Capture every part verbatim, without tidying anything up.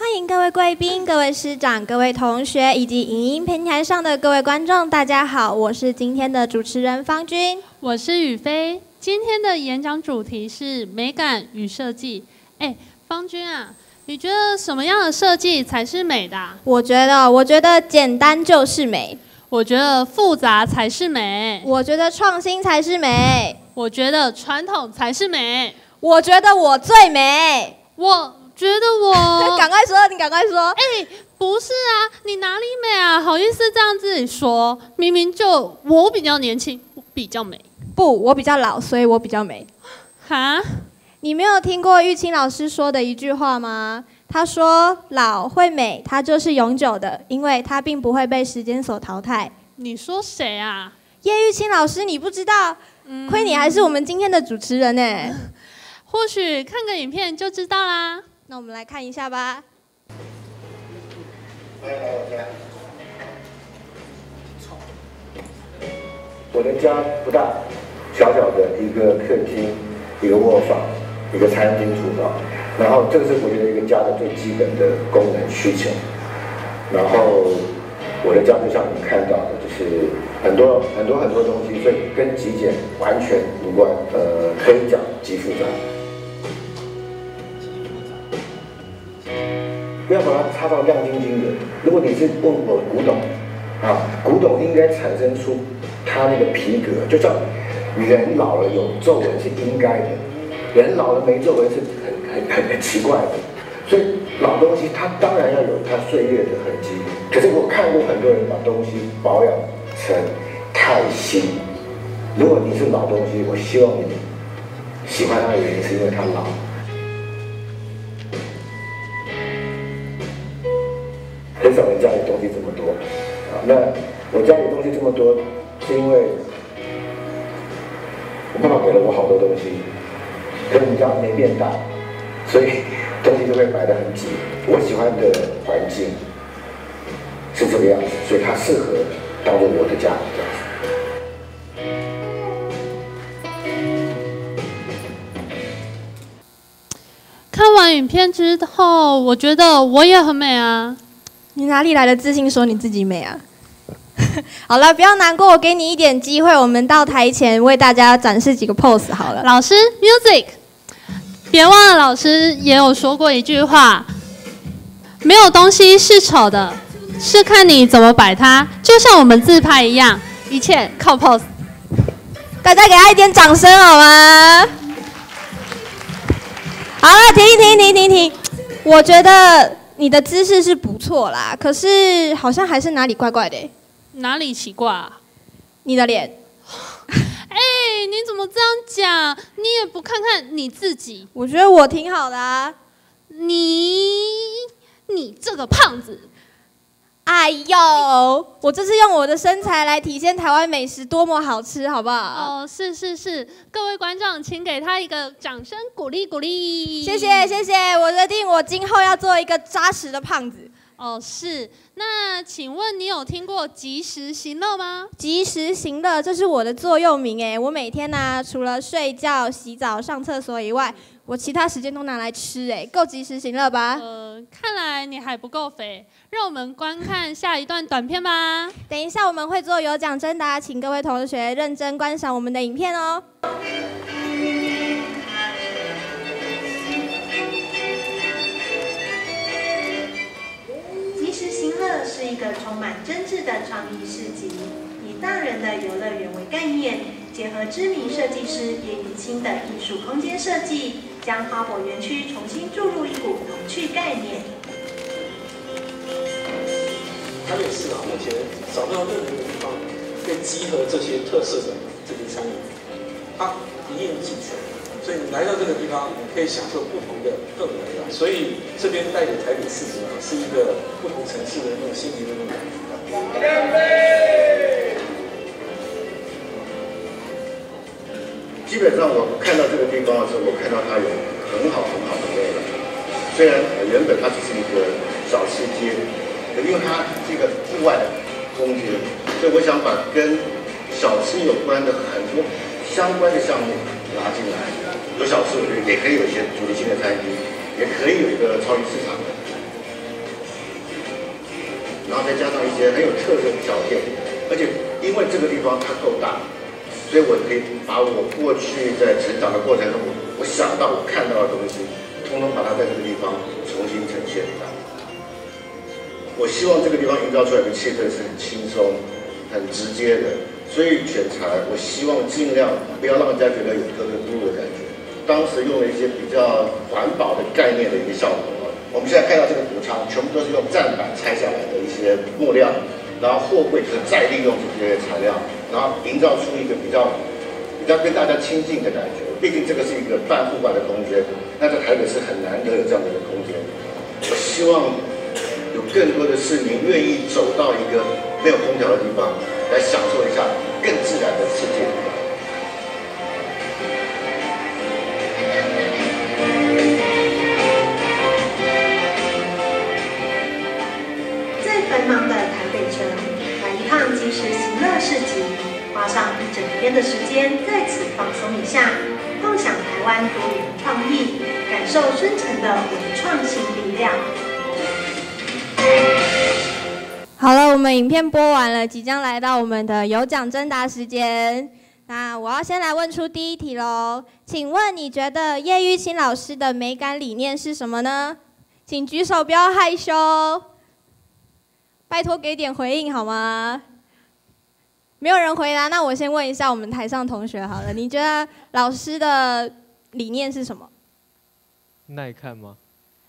欢迎各位贵宾、各位师长、各位同学以及影音平台上的各位观众，大家好，我是今天的主持人方君，我是雨飞。今天的演讲主题是美感与设计。哎，方君啊，你觉得什么样的设计才是美的啊？我觉得，我觉得简单就是美。我觉得复杂才是美。我觉得创新才是美。我觉得传统才是美。我觉得我最美。我觉得我，赶快说，你赶快说。哎，不是啊，你哪里美啊？好意思这样自己说，明明就我比较年轻，我比较美。不，我比较老，所以我比较美。哈？你没有听过玉清老师说的一句话吗？他说：“老会美，它就是永久的，因为它并不会被时间所淘汰。”你说谁啊？叶玉清老师，你不知道？嗯、亏你还是我们今天的主持人呢。或许看个影片就知道啦。那我们来看一下吧。我的家不大，小小的一个客厅，一个卧房，一个餐厅厨房，然后这个是我觉得一个家的最基本的功能需求。然后我的家就像你看到的，就是很多很多很多东西，所以跟极简完全无关，呃，可以讲极复杂。不要把它擦到亮晶晶的。如果你是问我古董，啊，古董应该产生出它那个皮革，就像人老了有皱纹是应该的，人老了没皱纹是很很很奇怪的。所以老东西它当然要有它岁月的痕迹。可是我看过很多人把东西保养成太新。如果你是老东西，我希望你喜欢它的原因是因为它老。很少人家里东西这么多啊。那我家里东西这么多，是因为我爸爸给了我好多东西，可是你家没变大，所以东西就会摆得很挤。我喜欢的环境是这个样子，所以它适合当做我的家这样子。看完影片之后，我觉得我也很美啊。你哪里来的自信说你自己美啊？好了，不要难过，我给你一点机会，我们到台前为大家展示几个 pose 好了。老师 ，music， 别忘了老师也有说过一句话：没有东西是丑的，是看你怎么摆它。就像我们自拍一样，一切靠 pose。大家给他一点掌声好吗？好了，停停停停停，我觉得你的姿势是不错啦，可是好像还是哪里怪怪的、欸。哪里奇怪啊？你的脸。哎、欸，你怎么这样讲？你也不看看你自己？我觉得我挺好的啊。你，你这个胖子！哎呦，我这是用我的身材来体现台湾美食多么好吃，好不好？哦，是是是，各位观众，请给他一个掌声鼓励鼓励。谢谢谢谢，我决定我今后要做一个扎实的胖子。哦，是。那请问你有听过及时行乐吗？及时行乐，这是我的座右铭哎。我每天呢、啊，除了睡觉、洗澡、上厕所以外，我其他时间都拿来吃哎，够及时行乐吧？呃，看来你还不够肥，让我们观看下一段短片吧。等一下我们会做有奖征答，请各位同学认真观赏我们的影片哦。是一个充满真挚的创意市集，以大人的游乐园为概念，结合知名设计师叶云清的艺术空间设计，将花博园区重新注入一股童趣概念。它也是啊，我觉得找到任何一个地方，可以集合这些特色的这些餐饮，它一应俱全，所以你来到这个地方，你可以享受不同的氛围啊。所以这边带给台北市民是一个不同城市的那种心灵的那种感觉。干杯！基本上我看到这个地方的时候，我看到它有很好很好的味道。虽然原本它只是一个小吃街，可因为它是一个户外的空间，所以我想把跟小吃有关的很多相关的项目拿进来。有小吃，也可以有一些主题性的餐厅，也可以有一个超级市场。然后再加上一些很有特色的照片，而且因为这个地方它够大，所以我可以把我过去在成长的过程中，我想到我看到的东西，通通把它在这个地方重新呈现出来。我希望这个地方营造出来的气氛是很轻松、很直接的，所以选材我希望尽量不要让人家觉得有格格不入的感觉。当时用了一些比较环保的概念的一个效果。 我们现在看到这个谷仓，全部都是用站板拆下来的一些木料，然后货柜就是再利用这些材料，然后营造出一个比较比较跟大家亲近的感觉。毕竟这个是一个半户外的空间，那在台北是很难得有这样的一个空间。我希望有更多的市民愿意走到一个没有空调的地方，来享受一下更自然的世界。 市集，花上一整天的时间，在此放松一下，共享台湾多元创意，感受深层的文创新力量。好了，我们影片播完了，即将来到我们的有奖征答时间。那我要先来问出第一题喽，请问你觉得叶玉卿老师的美感理念是什么呢？请举手，不要害羞，拜托给点回应好吗？ 没有人回答，那我先问一下我们台上同学好了。你觉得老师的理念是什么？耐看吗？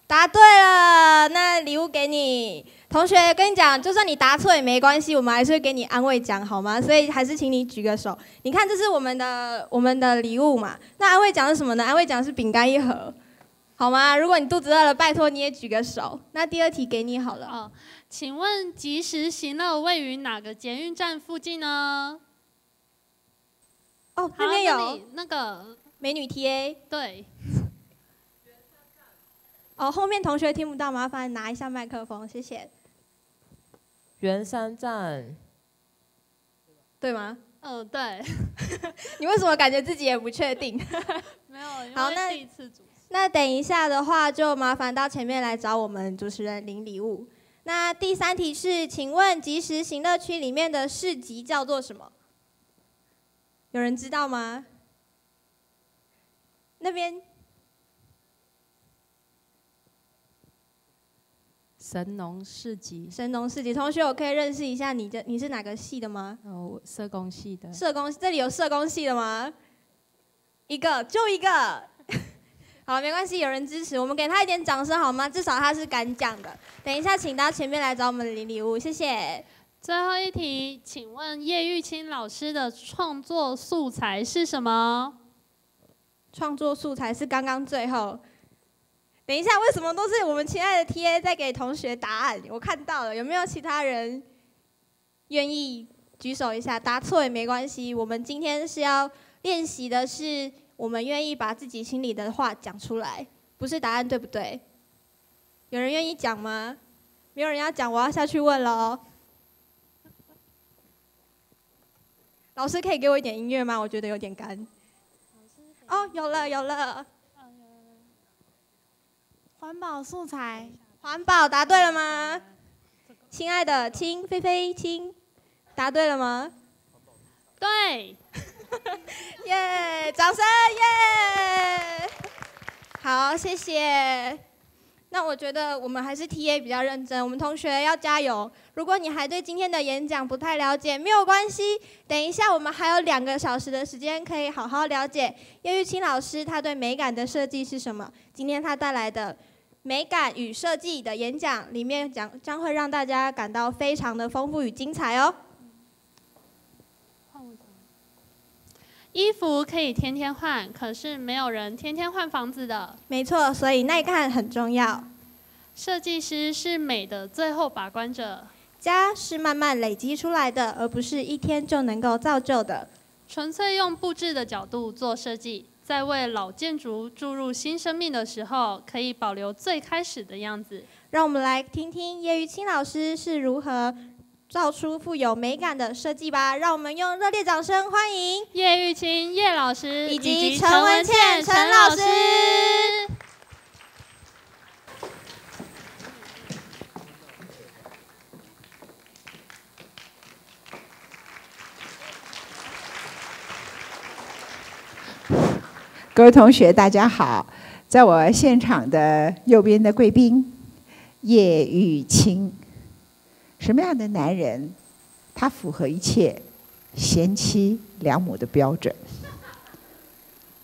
答对了，那礼物给你。同学，跟你讲，就算你答错也没关系，我们还是会给你安慰奖，好吗？所以还是请你举个手。你看，这是我们的我们的礼物嘛。那安慰奖是什么呢？安慰奖是饼干一盒，好吗？如果你肚子饿了，拜托你也举个手。那第二题给你好了。哦。 请问即时行乐位于哪个捷运站附近呢？哦，那边有那个美女 T A。对。哦，后面同学听不到，麻烦拿一下麦克风，谢谢。圆山站。对吗？嗯、呃，对。你为什么感觉自己也不确定？没有，好，那第一次主持。那等一下的话，就麻烦到前面来找我们主持人领礼物。 那第三题是，请问即时行乐区里面的市集叫做什么？有人知道吗？那边神农市集。神农市集，同学，我可以认识一下你的，你是哪个系的吗？哦，社工系的。社工，这里有社工系的吗？一个，就一个。 好，没关系，有人支持，我们给他一点掌声好吗？至少他是敢讲的。等一下，请到前面来找我们领礼物，谢谢。最后一题，请问叶玉卿老师的创作素材是什么？创作素材是刚刚最后。等一下，为什么都是我们亲爱的 T A 在给同学答案？我看到了，有没有其他人愿意举手一下？答错也没关系，我们今天是要练习的是。 我们愿意把自己心里的话讲出来，不是答案对不对？有人愿意讲吗？没有人要讲，我要下去问喽。老师可以给我一点音乐吗？我觉得有点干。哦，有了有了。环保素材，环保答对了吗？亲爱的，亲菲菲，亲，答对了吗？对。 耶！yeah, 掌声耶！ Yeah! 好，谢谢。那我觉得我们还是 T A 比较认真，我们同学要加油。如果你还对今天的演讲不太了解，没有关系，等一下我们还有两个小时的时间可以好好了解叶玉卿老师他对美感的设计是什么。今天他带来的美感与设计的演讲里面讲，将会让大家感到非常的丰富与精彩哦。 衣服可以天天换，可是没有人天天换房子的。没错，所以耐看很重要。设计师是美的最后把关者。家是慢慢累积出来的，而不是一天就能够造就的。纯粹用布置的角度做设计，在为老建筑注入新生命的时候，可以保留最开始的样子。让我们来听听叶玉卿老师是如何 造出富有美感的设计吧！让我们用热烈掌声欢迎叶玉卿叶老师以及陈文茜陈老师。各位同学，大家好！在我现场的右边的贵宾叶玉卿，什么样的男人，他符合一切贤妻良母的标准？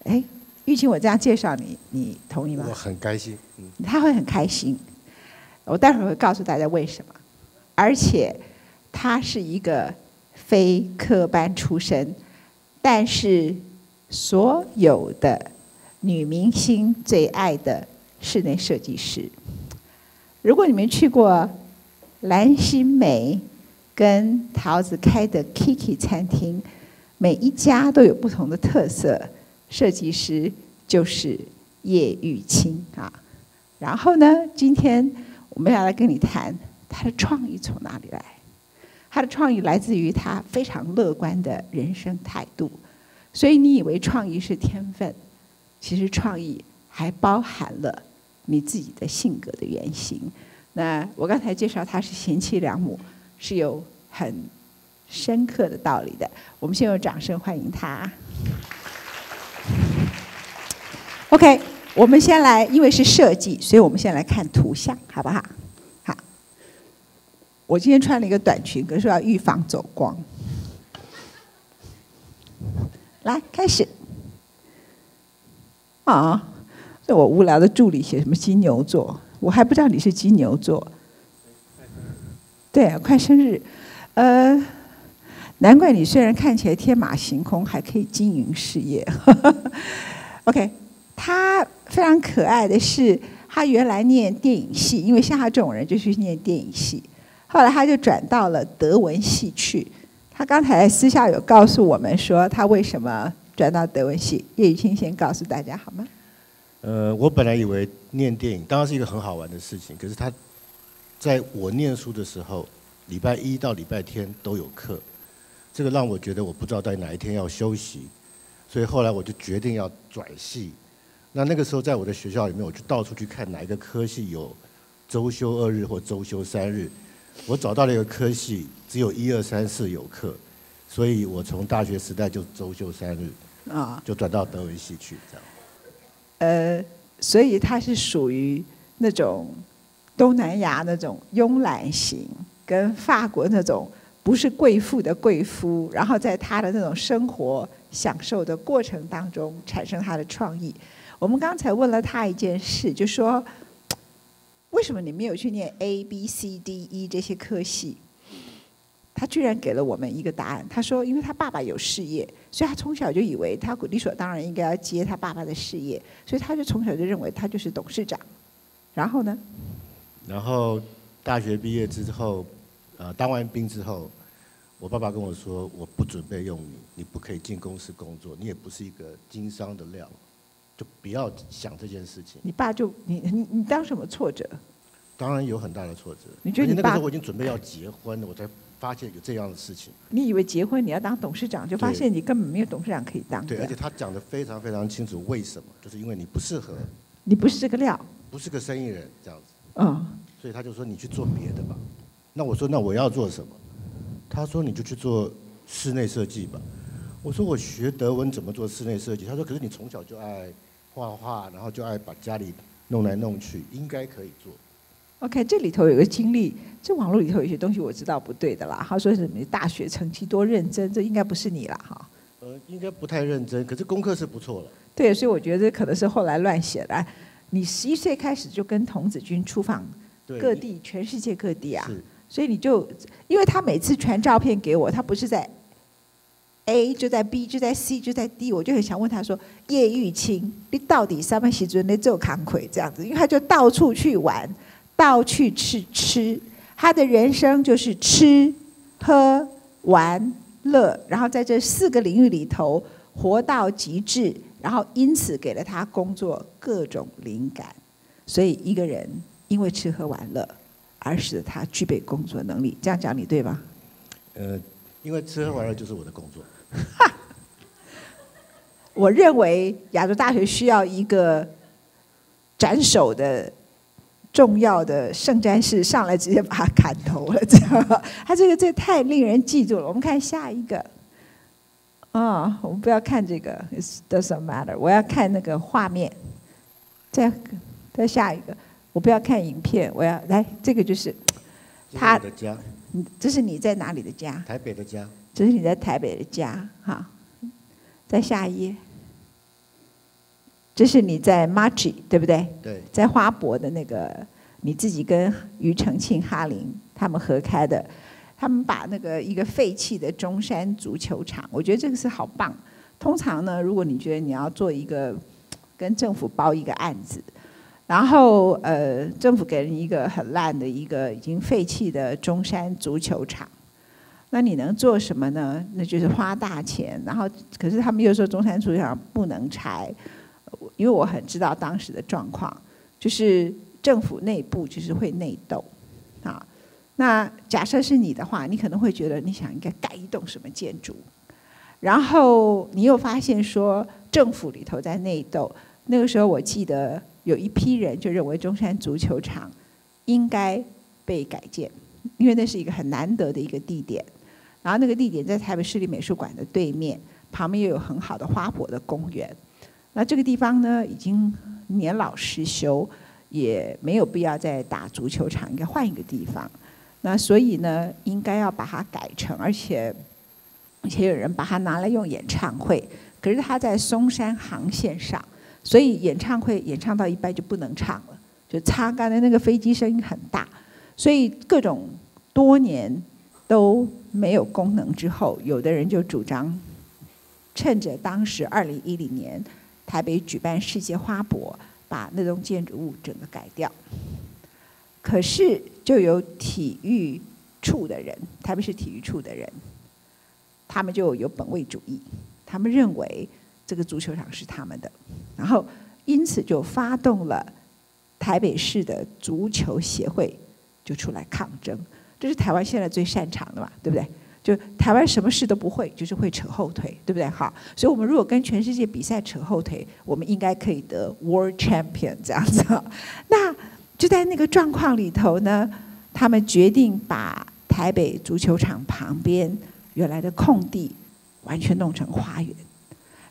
哎，玉卿，我这样介绍你，你同意吗？我很开心，嗯、他会很开心。我待会儿会告诉大家为什么。而且，他是一个非科班出身，但是。 所有的女明星最爱的室内设计师。如果你们去过蓝心湄跟桃子开的 Kiki 餐厅，每一家都有不同的特色，设计师就是叶玉卿啊。然后呢，今天我们要来跟你谈她的创意从哪里来。她的创意来自于她非常乐观的人生态度。 所以你以为创意是天分，其实创意还包含了你自己的性格的原型。那我刚才介绍她是贤妻良母，是有很深刻的道理的。我们先用掌声欢迎她。OK， 我们先来，因为是设计，所以我们先来看图像，好不好？好。我今天穿了一个短裙，可是要预防走光。 来，开始。啊，这我无聊的助理写什么金牛座，我还不知道你是金牛座。对、啊，快生日，呃，难怪你虽然看起来天马行空，还可以经营事业。OK， 他非常可爱的是，他原来念电影系，因为像他这种人就去念电影系，后来他就转到了德文系去。 他刚才私下有告诉我们说，他为什么转到德文系？叶玉卿先告诉大家好吗？呃，我本来以为念电影当然是一个很好玩的事情，可是他在我念书的时候，礼拜一到礼拜天都有课，这个让我觉得我不知道在哪一天要休息，所以后来我就决定要转系。那那个时候在我的学校里面，我就到处去看哪一个科系有周休二日或周休三日。 我找到了一个科系，只有一二三四有课，所以我从大学时代就周休三日，啊，就转到德文系去这样。呃，所以他是属于那种东南亚那种慵懒型，跟法国那种不是贵妇的贵夫，然后在他的那种生活享受的过程当中产生他的创意。我们刚才问了他一件事，就说。 为什么你没有去念 A B C D E 这些科系？他居然给了我们一个答案。他说，因为他爸爸有事业，所以他从小就以为他理所当然应该要接他爸爸的事业，所以他就从小就认为他就是董事长。然后呢？然后大学毕业之后，呃，当完兵之后，我爸爸跟我说，我不准备用你，你不可以进公司工作，你也不是一个经商的料。 就不要想这件事情。你爸就你你你当什么挫折？当然有很大的挫折。你觉得你爸那个时候我已经准备要结婚了，我才发现有这样的事情。你以为结婚你要当董事长，就发现你根本没有董事长可以当。对，而且他讲得非常非常清楚，为什么？就是因为你不适合。你不是这个料。不是个生意人这样子。嗯。所以他就说你去做别的吧。那我说那我要做什么？他说你就去做室内设计吧。我说我学德文怎么做室内设计？他说可是你从小就爱。 画画，然后就爱把家里弄来弄去，应该可以做。OK， 这里头有个经历，这网络里头有些东西我知道不对的啦。他说是你大学成绩多认真，这应该不是你啦，哈。呃，应该不太认真，可是功课是不错了。对，所以我觉得可能是后来乱写的。你十一岁开始就跟童子军出访各地，全世界各地啊，所以你就，因为他每次传照片给我，他不是在 A 就在 B 就在 C 就在 D， 我就很想问他说：“叶玉卿，你到底什么时阵在做康魁这样子？”因为他就到处去玩，到处去吃，他的人生就是吃、喝、玩、乐，然后在这四个领域里头活到极致，然后因此给了他工作各种灵感。所以一个人因为吃喝玩乐而使得他具备工作能力，这样讲你对吧？呃，因为吃喝玩乐就是我的工作。 哈，我认为亚洲大学需要一个斩首的重要的圣战士上来直接把他砍头了，知道吗？他这个这太令人记住了。我们看下一个，啊，我们不要看这个 ，it doesn't matter。我要看那个画面。再再下一个，我不要看影片，我要来这个就是他的家。这是你在哪里的家？台北的家。这是你在台北的家，哈。再下一页。 这是你在 Margie 对不对？对，在花博的那个，你自己跟庾澄庆、哈林他们合开的，他们把那个一个废弃的中山足球场，我觉得这个是好棒。通常呢，如果你觉得你要做一个跟政府包一个案子，然后呃，政府给人一个很烂的一个已经废弃的中山足球场。 那你能做什么呢？那就是花大钱，然后可是他们又说中山足球场不能拆。 因为我很知道当时的状况，就是政府内部就是会内斗，啊，那假设是你的话，你可能会觉得你想应该盖一栋什么建筑，然后你又发现说政府里头在内斗。那个时候我记得有一批人就认为中山足球场应该被改建，因为那是一个很难得的一个地点，然后那个地点在台北市立美术馆的对面，旁边又有很好的花博的公园。 那这个地方呢，已经年老失修，也没有必要再打足球场，应该换一个地方。那所以呢，应该要把它改成，而且而且有人把它拿来用演唱会。可是它在松山航线上，所以演唱会演唱到一半就不能唱了，就擦干的那个飞机声音很大，所以各种多年都没有功能之后，有的人就主张趁着当时二零一零年。 台北举办世界花博，把那栋建筑物整个改掉。可是就有体育处的人，台北市体育处的人，他们就有本位主义，他们认为这个足球场是他们的，然后因此就发动了台北市的足球协会就出来抗争。这是台湾现在最擅长的嘛，对不对？ 就台湾什么事都不会，就是会扯后腿，对不对？好，所以我们如果跟全世界比赛扯后腿，我们应该可以得 World Champion 这样子。那就在那个状况里头呢，他们决定把台北足球场旁边原来的空地完全弄成花园，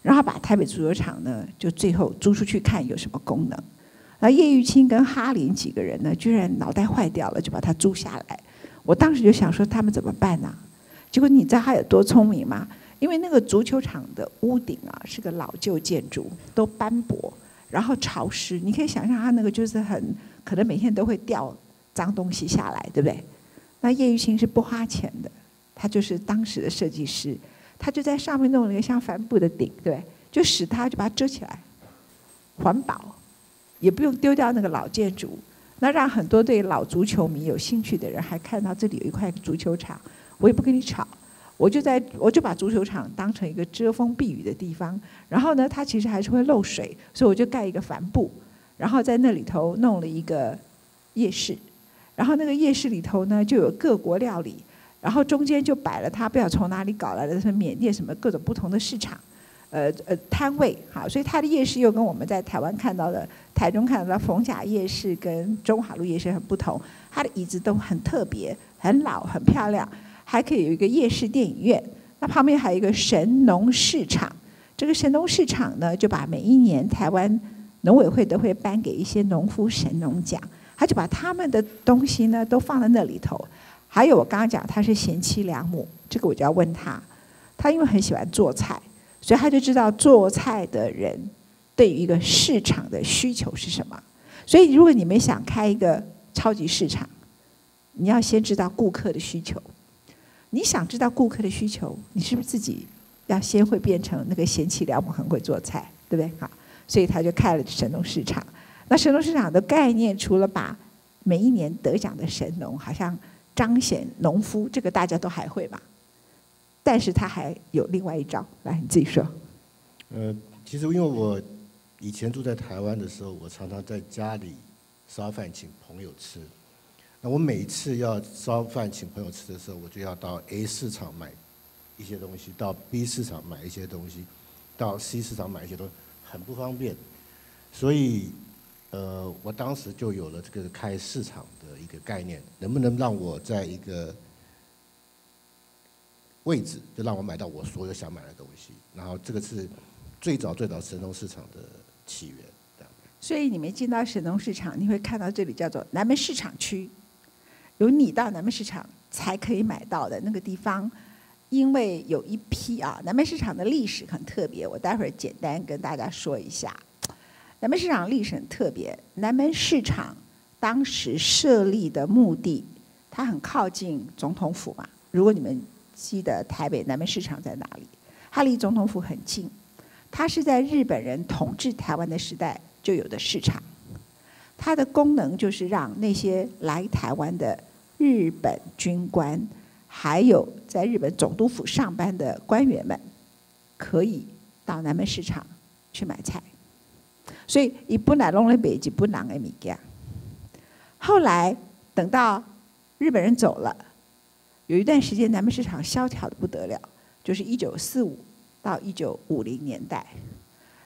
然后把台北足球场呢，就最后租出去看有什么功能。然后叶玉卿跟哈林几个人呢，居然脑袋坏掉了，就把它租下来。我当时就想说，他们怎么办呢、啊？ 结果你知道他有多聪明吗？因为那个足球场的屋顶啊是个老旧建筑，都斑驳，然后潮湿。你可以想象它那个就是很可能每天都会掉脏东西下来，对不对？那叶玉卿是不花钱的，他就是当时的设计师，他就在上面弄了一个像帆布的顶，对不对？就使它就把它遮起来，环保，也不用丢掉那个老建筑，那让很多对老足球迷有兴趣的人还看到这里有一块足球场。 我也不跟你吵，我就在我就把足球场当成一个遮风避雨的地方。然后呢，它其实还是会漏水，所以我就盖一个帆布，然后在那里头弄了一个夜市。然后那个夜市里头呢，就有各国料理，然后中间就摆了他不知道从哪里搞来的什么缅甸什么各种不同的市场，呃呃摊位哈。所以它的夜市又跟我们在台湾看到的、台中看到的逢甲夜市跟中华路夜市很不同，它的椅子都很特别、很老、很漂亮。 还可以有一个夜市电影院，那旁边还有一个神农市场。这个神农市场呢，就把每一年台湾农委会都会颁给一些农夫神农奖，他就把他们的东西呢都放在那里头。还有我刚刚讲他是贤妻良母，这个我就要问他，他因为很喜欢做菜，所以他就知道做菜的人对于一个市场的需求是什么。所以如果你们想开一个超级市场，你要先知道顾客的需求。 你想知道顾客的需求，你是不是自己要先会变成那个贤妻良母，很会做菜，对不对？好，所以他就开了神农市场。那神农市场的概念，除了把每一年得奖的神农，好像彰显农夫，这个大家都还会吧？但是他还有另外一招，来你自己说。呃，其实因为我以前住在台湾的时候，我常常在家里烧饭请朋友吃。 那我每次要烧饭请朋友吃的时候，我就要到 A 市场买一些东西，到 B 市场买一些东西，到 C 市场买一些东西，很不方便。所以，呃，我当时就有了这个开市场的一个概念，能不能让我在一个位置，就让我买到我所有想买的东西。然后这个是最早最早神农市场的起源。所以你们进到神农市场，你会看到这里叫做南门市场区，有你到南门市场才可以买到的那个地方。 因为有一批啊，南门市场的历史很特别，我待会儿简单跟大家说一下。南门市场历史很特别，南门市场当时设立的目的，它很靠近总统府嘛。如果你们记得台北南门市场在哪里，它离总统府很近。它是在日本人统治台湾的时代就有的市场，它的功能就是让那些来台湾的日本军官。 还有在日本总督府上班的官员们，可以到南门市场去买菜，所以伊本来拢咧卖一本人的物件。后来等到日本人走了，有一段时间南门市场萧条的不得了，就是一九四五到一九五零年代。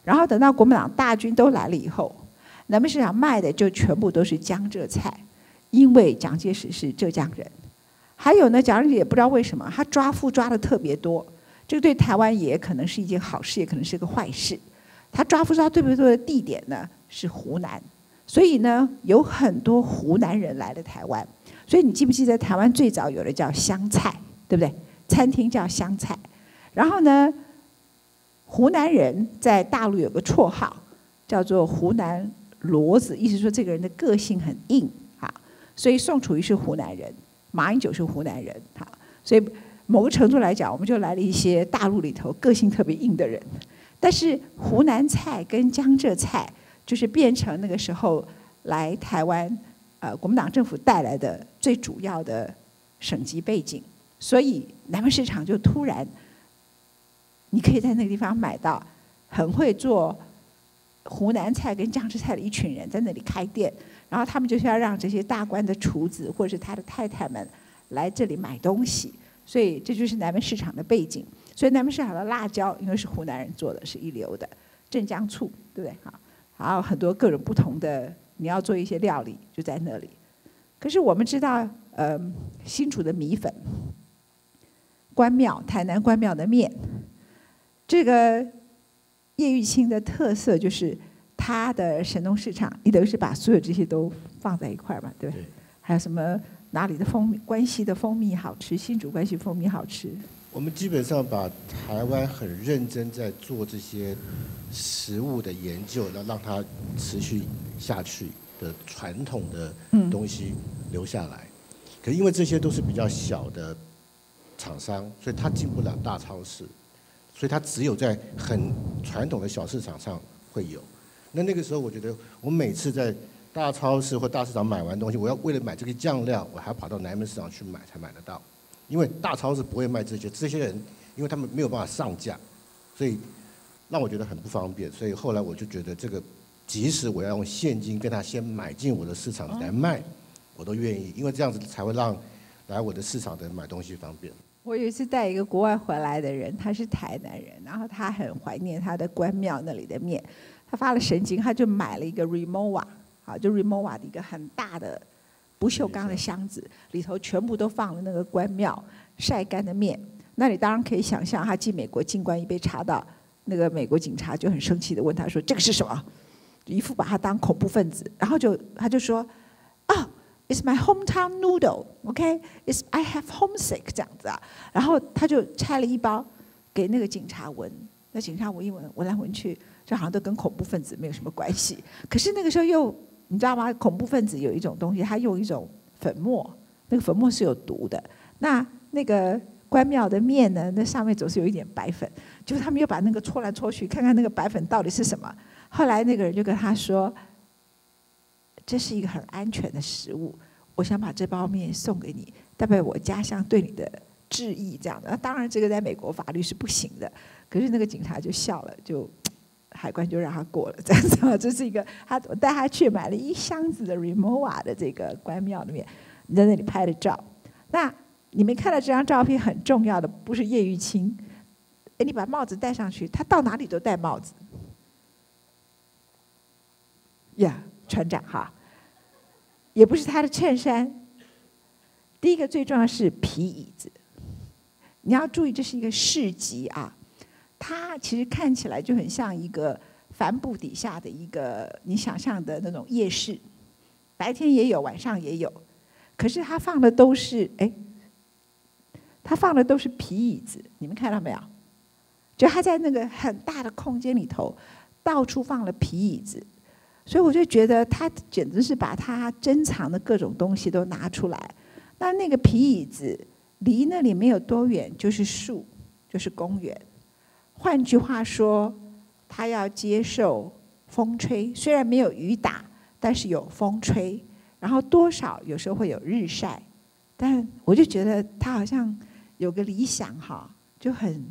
然后等到国民党大军都来了以后，南门市场卖的就全部都是江浙菜，因为蒋介石是浙江人。 还有呢，蒋介石也不知道为什么，他抓富抓的特别多，这个对台湾也可能是一件好事，也可能是个坏事。他抓富抓特别多的地点呢是湖南，所以呢有很多湖南人来了台湾。所以你记不记得台湾最早有的叫湘菜，对不对？餐厅叫湘菜。然后呢，湖南人在大陆有个绰号叫做湖南骡子，意思说这个人的个性很硬啊。所以宋楚瑜是湖南人。 马英九是湖南人，哈，所以某个程度来讲，我们就来了一些大陆里头个性特别硬的人。但是湖南菜跟江浙菜，就是变成那个时候来台湾，呃，国民党政府带来的最主要的省级背景。所以南门市场就突然，你可以在那个地方买到很会做湖南菜跟江浙菜的一群人在那里开店。 然后他们就是要让这些大官的厨子或者是他的太太们来这里买东西，所以这就是南门市场的背景。所以南门市场的辣椒，因为是湖南人做的，是一流的。镇江醋，对不对？哈，还有很多各种不同的，你要做一些料理就在那里。可是我们知道，呃，新竹的米粉、关庙、台南关庙的面，这个叶玉卿的特色就是。 他的神农市场，你等于是把所有这些都放在一块儿嘛，对不对？对还有什么哪里的蜂蜜？关西的蜂蜜好吃，新竹关西蜂蜜好吃。我们基本上把台湾很认真在做这些食物的研究，然后让它持续下去的传统的东西留下来。嗯、可因为这些都是比较小的厂商，所以它进不了大超市，所以它只有在很传统的小市场上会有。 那那个时候，我觉得我每次在大超市或大市场买完东西，我要为了买这个酱料，我还要跑到南门市场去买才买得到，因为大超市不会卖这些。这些人，因为他们没有办法上架，所以让我觉得很不方便。所以后来我就觉得，这个即使我要用现金跟他先买进我的市场来卖，我都愿意，因为这样子才会让来我的市场的人买东西方便。我有一次带一个国外回来的人，他是台南人，然后他很怀念他的关庙那里的面。 他发了神经，他就买了一个 Remova， 啊，就 Remova 的一个很大的不锈钢的箱子，里头全部都放了那个关庙晒干的面。那你当然可以想象，他进美国进关一被查到，那个美国警察就很生气的问他说：“这个是什么？”一副把他当恐怖分子。然后就他就说：“啊 ，It's my hometown noodle，OK，It's I have homesick 这样子啊。”然后他就拆了一包给那个警察闻，那警察闻一闻，闻来闻去。 这好像都跟恐怖分子没有什么关系，可是那个时候又你知道吗？恐怖分子有一种东西，他用一种粉末，那个粉末是有毒的。那那个关庙的面呢，那上面总是有一点白粉，结果他们又把那个搓来搓去，看看那个白粉到底是什么。后来那个人就跟他说：“这是一个很安全的食物，我想把这包面送给你，代表我家乡对你的致意。”这样的，当然这个在美国法律是不行的，可是那个警察就笑了，就。 海关就让他过了，这样子，这是一个他我带他去买了一箱子的 Remova 的这个关庙的面，你在那里拍的照。那你们看到这张照片很重要的不是叶玉卿，哎，你把帽子戴上去，他到哪里都戴帽子。呀、yeah, ，船长哈，也不是他的衬衫。第一个最重要的是皮椅子，你要注意，这是一个市集啊，它其实看起来就很像一个帆布底下的一个你想象的那种夜市，白天也有，晚上也有，可是它放的都是哎，它放的都是皮椅子，你们看到没有？就它在那个很大的空间里头，到处放了皮椅子。 所以我就觉得他简直是把他珍藏的各种东西都拿出来。那那个皮椅子离那里没有多远，就是树，就是公园。换句话说，他要接受风吹，虽然没有雨打，但是有风吹。然后多少有时候会有日晒，但我就觉得他好像有个理想哈，就很。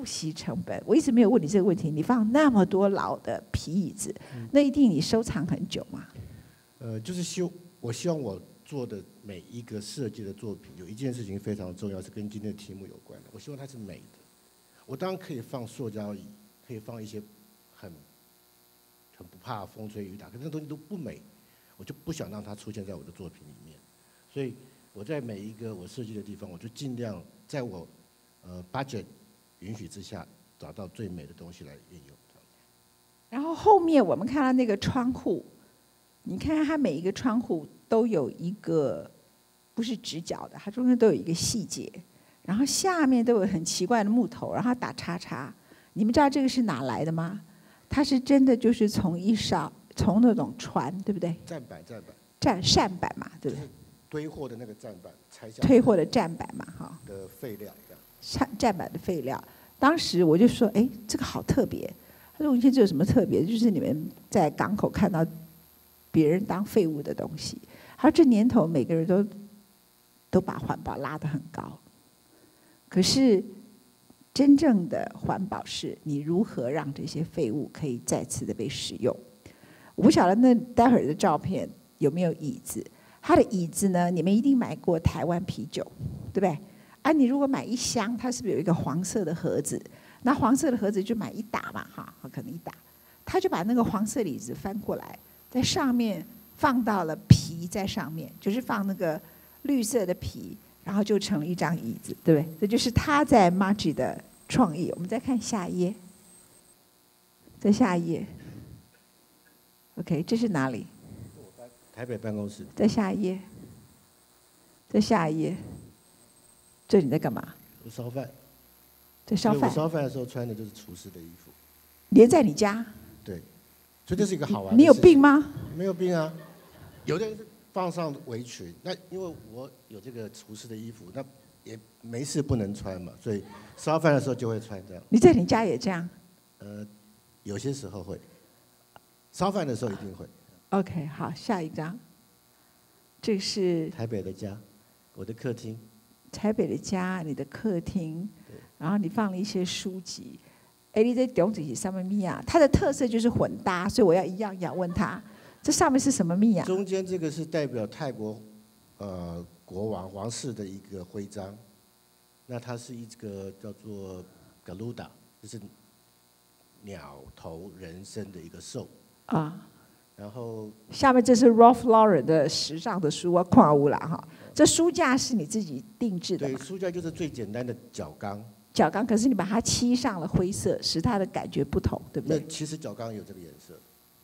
不惜成本，我一直没有问你这个问题。你放那么多老的皮椅子，那一定你收藏很久吗？呃，就是希望我希望我做的每一个设计的作品，有一件事情非常重要，是跟今天的题目有关的。我希望它是美的。我当然可以放塑胶椅，可以放一些很很不怕风吹雨打，可是那东西都不美，我就不想让它出现在我的作品里面。所以我在每一个我设计的地方，我就尽量在我呃 budget 允许之下，找到最美的东西来运用。然后后面我们看到那个窗户，你看它每一个窗户都有一个，不是直角的，它中间都有一个细节，然后下面都有很奇怪的木头，然后打叉叉。你们知道这个是哪来的吗？它是真的就是从一艘从那种船，对不对？站板，站板。站扇板嘛，对不对？堆货的那个站板拆下。退货的站板嘛，哈。的废料。 站板的废料，当时我就说，哎，这个好特别。他说，我觉得这有什么特别？就是你们在港口看到别人当废物的东西。他说，这年头每个人都都把环保拉得很高，可是真正的环保是你如何让这些废物可以再次的被使用。我不晓得那待会儿的照片有没有椅子？它的椅子呢？你们一定买过台湾啤酒，对不对？ 啊，你如果买一箱，它是不是有一个黄色的盒子？那黄色的盒子就买一打嘛，哈，可能一打，他就把那个黄色的椅子翻过来，在上面放到了皮在上面，就是放那个绿色的皮，然后就成了一张椅子，对不对？这就是他在 Maggie 的创意。我们再看下一页，在下一页 ，OK， 这是哪里？台北办公室。在下一页，在下一页。 这你在干嘛？我烧饭。在烧饭。我烧饭的时候穿的就是厨师的衣服。连在你家？对，所以这是一个好玩的事情。你有病吗？没有病啊，有的人放上围裙，那因为我有这个厨师的衣服，那也没事不能穿嘛，所以烧饭的时候就会穿这样。你在你家也这样？呃，有些时候会，烧饭的时候一定会。OK， 好，下一张，这是台北的家，我的客厅。 台北的家，你的客厅，然后你放了一些书籍。哎，你在东西上面蜜啊？它的特色就是混搭，所以我要一样一样问他，这上面是什么蜜啊？中间这个是代表泰国，呃，国王王室的一个徽章。那它是一个叫做 Garuda， 就是鸟头人身的一个兽。啊。 然后下面这是 Ralph Lauren 的时尚的书，我跨屋了哈。这书架是你自己定制的吗？对，书架就是最简单的角钢。角钢，可是你把它漆上了灰色，使它的感觉不同，对不对？那其实角钢有这个颜色，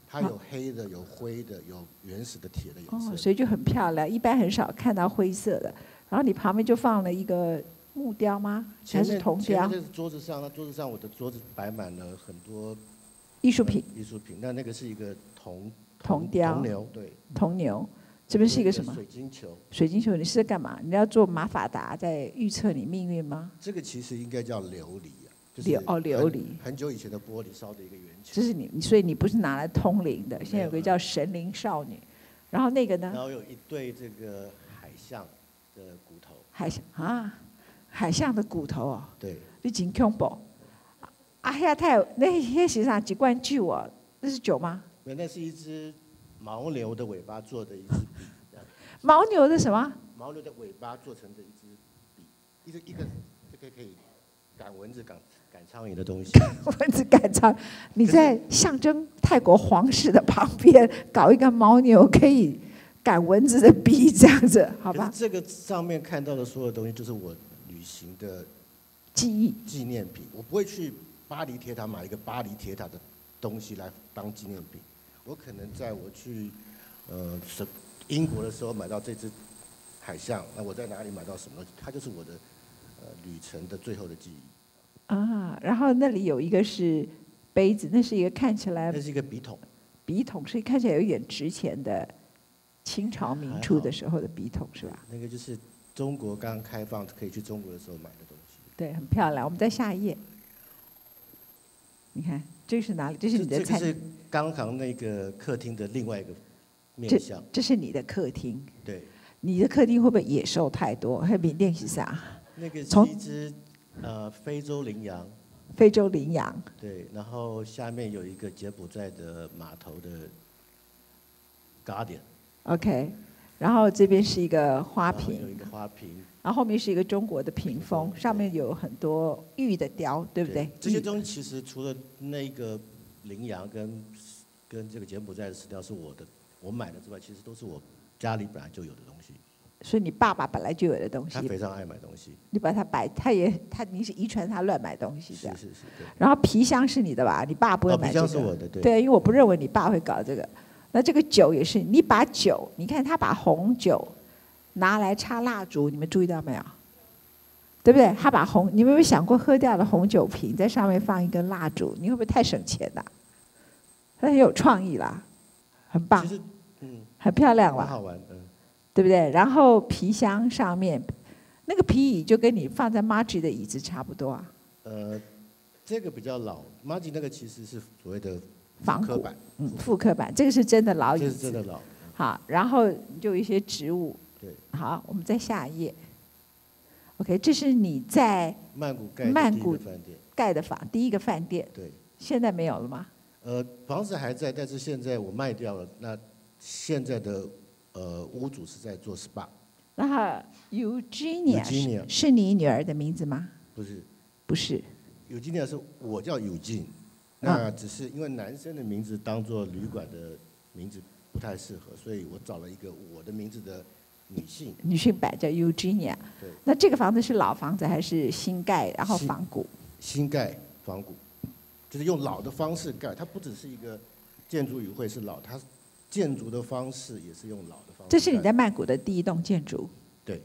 它有黑的、有灰的、有原始的铁的颜色。哦，所以就很漂亮，一般很少看到灰色的。然后你旁边就放了一个木雕吗？还是铜雕？前面这是桌子上，那桌子上我的桌子摆满了很多艺术品。艺术品，那那个是一个铜。 铜雕，铜牛，对，铜牛，这边是一个什么？水晶球。水晶球，你是在干嘛？你要做马法达，在预测你命运吗？这个其实应该叫琉璃啊，就是哦，琉璃，很久以前的玻璃烧的一个圆球。这是你，所以你不是拿来通灵的。现在有个叫神灵少女，然后那个呢？然后有一对这个海象的骨头。海象啊，海象的骨头哦。对。你真恐怖！啊，遐太那遐是啥？一罐酒哦，那是酒吗？ 那是一只牦牛的尾巴做的一支笔。牦牛的什么？牦牛的尾巴做成的一支笔，一个一个这个可以赶蚊子、赶赶苍蝇的东西。赶蚊子、赶苍蝇，你在象征泰国皇室的旁边搞一个牦牛可以赶蚊子的笔，这样子，好吧？这个上面看到的所有东西，就是我旅行的记忆纪念品，我不会去巴黎铁塔买一个巴黎铁塔的东西来当纪念品。我可能在我去呃英国的时候买到这只海象，那我在哪里买到什么东西，它就是我的呃旅程的最后的记忆。啊，然后那里有一个是杯子，那是一个看起来那是一个笔筒，笔筒是看起来有点值钱的清朝明初的时候的笔筒是吧？那个就是中国刚开放可以去中国的时候买的东西。对，很漂亮。我们在下一页，你看这是哪里？这是你的餐厅。这是刚刚那个客厅的另外一个面向。这, 这是你的客厅。对。你的客厅会不会野兽太多？会缅甸是啥？那个是一只呃非洲羚羊。非洲羚羊。对，然后下面有一个柬埔寨的码头的 garden。OK， 然后这边是一个花瓶。有一个花瓶。然后后面是一个中国的屏风，上面有很多玉的雕，对不对？这些东西其实除了那个羚羊跟跟这个柬埔寨的石雕是我的，我买的之外，其实都是我家里本来就有的东西。所以你爸爸本来就有的东西。他非常爱买东西。你把他摆，他也他你是遗传他乱买东西这样。是是是。然后皮箱是你的吧？你爸不会买这个。哦，皮箱是我的，对。对，因为我不认为你爸会搞这个。那这个酒也是，你把酒，你看他把红酒。拿来插蜡烛，你们注意到没有？对不对？他把红，你们有没有想过喝掉的红酒瓶在上面放一根蜡烛？你会不会太省钱了？他很有创意啦，很棒，其实嗯，很漂亮啦，很好玩，嗯，对不对？然后皮箱上面那个皮椅就跟你放在 Maggie 的椅子差不多啊。呃，这个比较老 ，Maggie 那个其实是所谓的复刻版，嗯，复刻版，这个是真的老椅子，这是真的老。好，然后就有一些植物。好，我们再下一页。OK， 这是你在曼谷盖曼谷盖的房第一个饭店。对。现在没有了吗？呃，房子还在，但是现在我卖掉了。那现在的呃屋主是在做 S P A。然后 Eugenia 是, 是你女儿的名字吗？不是。不是。Eugenia 是我叫 Eugene， 那只是因为男生的名字当做旅馆的名字不太适合，所以我找了一个我的名字的。女性女性版叫 Eugenia， 那这个房子是老房子还是新盖？然后仿古？新盖仿古，就是用老的方式盖。它不只是一个建筑语汇是老，它建筑的方式也是用老的方式。这是你在曼谷的第一栋建筑。对。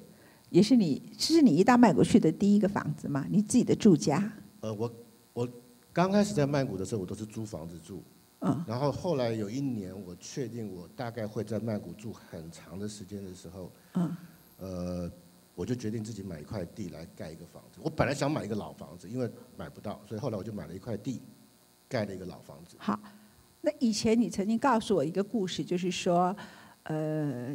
也是你，这是你一到曼谷去的第一个房子吗？你自己的住家？呃，我我刚开始在曼谷的时候，我都是租房子住。嗯、然后后来有一年，我确定我大概会在曼谷住很长的时间的时候，嗯、呃，我就决定自己买一块地来盖一个房子。我本来想买一个老房子，因为买不到，所以后来我就买了一块地，盖了一个老房子。好，那以前你曾经告诉我一个故事，就是说，呃，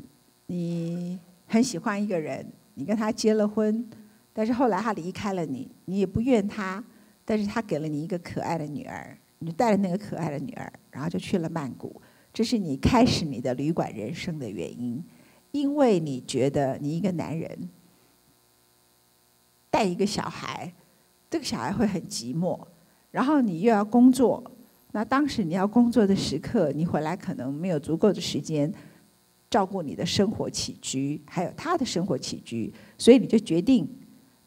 你很喜欢一个人，你跟他结了婚，但是后来他离开了你，你也不怨他，但是他给了你一个可爱的女儿。你带了那个可爱的女儿，然后就去了曼谷。这是你开始你的旅馆人生的原因，因为你觉得你一个男人带一个小孩，这个小孩会很寂寞，然后你又要工作。那当时你要工作的时刻，你回来可能没有足够的时间照顾你的生活起居，还有他的生活起居，所以你就决定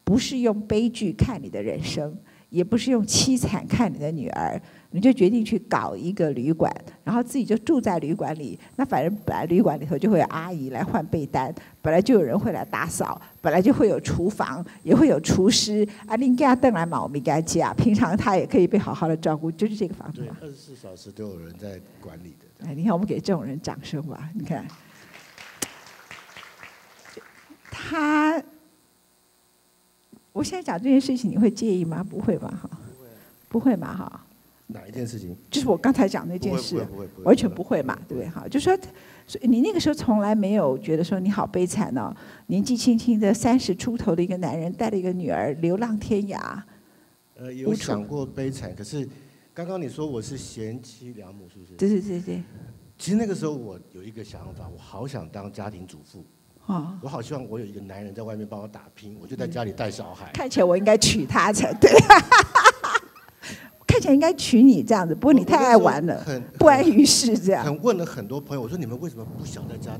不是用悲剧看你的人生。也不是用凄惨看你的女儿，你就决定去搞一个旅馆，然后自己就住在旅馆里。那反正本来旅馆里头就会有阿姨来换被单，本来就有人会来打扫，本来就会有厨房，也会有厨师。啊，你给他带来嘛，我们给他接啊。平常他也可以被好好的照顾，就是这个房子。对，二十四小时都有人在管理的。哎，你看我们给这种人掌声吧，你看，他。我现在讲这件事情，你会介意吗？不会吧，哈，不会嘛，哈。哪一件事情？就是我刚才讲那件事，完全不会嘛，对不对？哈，就说，你那个时候从来没有觉得说你好悲惨哦，年纪轻轻的三十出头的一个男人带了一个女儿流浪天涯。呃，有想过悲惨，可是刚刚你说我是贤妻良母，是不是？对对对对。其实那个时候我有一个想法，我好想当家庭主妇。我好希望我有一个男人在外面帮我打拼，我就在家里带小孩。看起来我应该娶她才对，看起来应该娶你这样子。不过你太爱玩了，不安于世这样。很问了很多朋友，我说你们为什么不想在家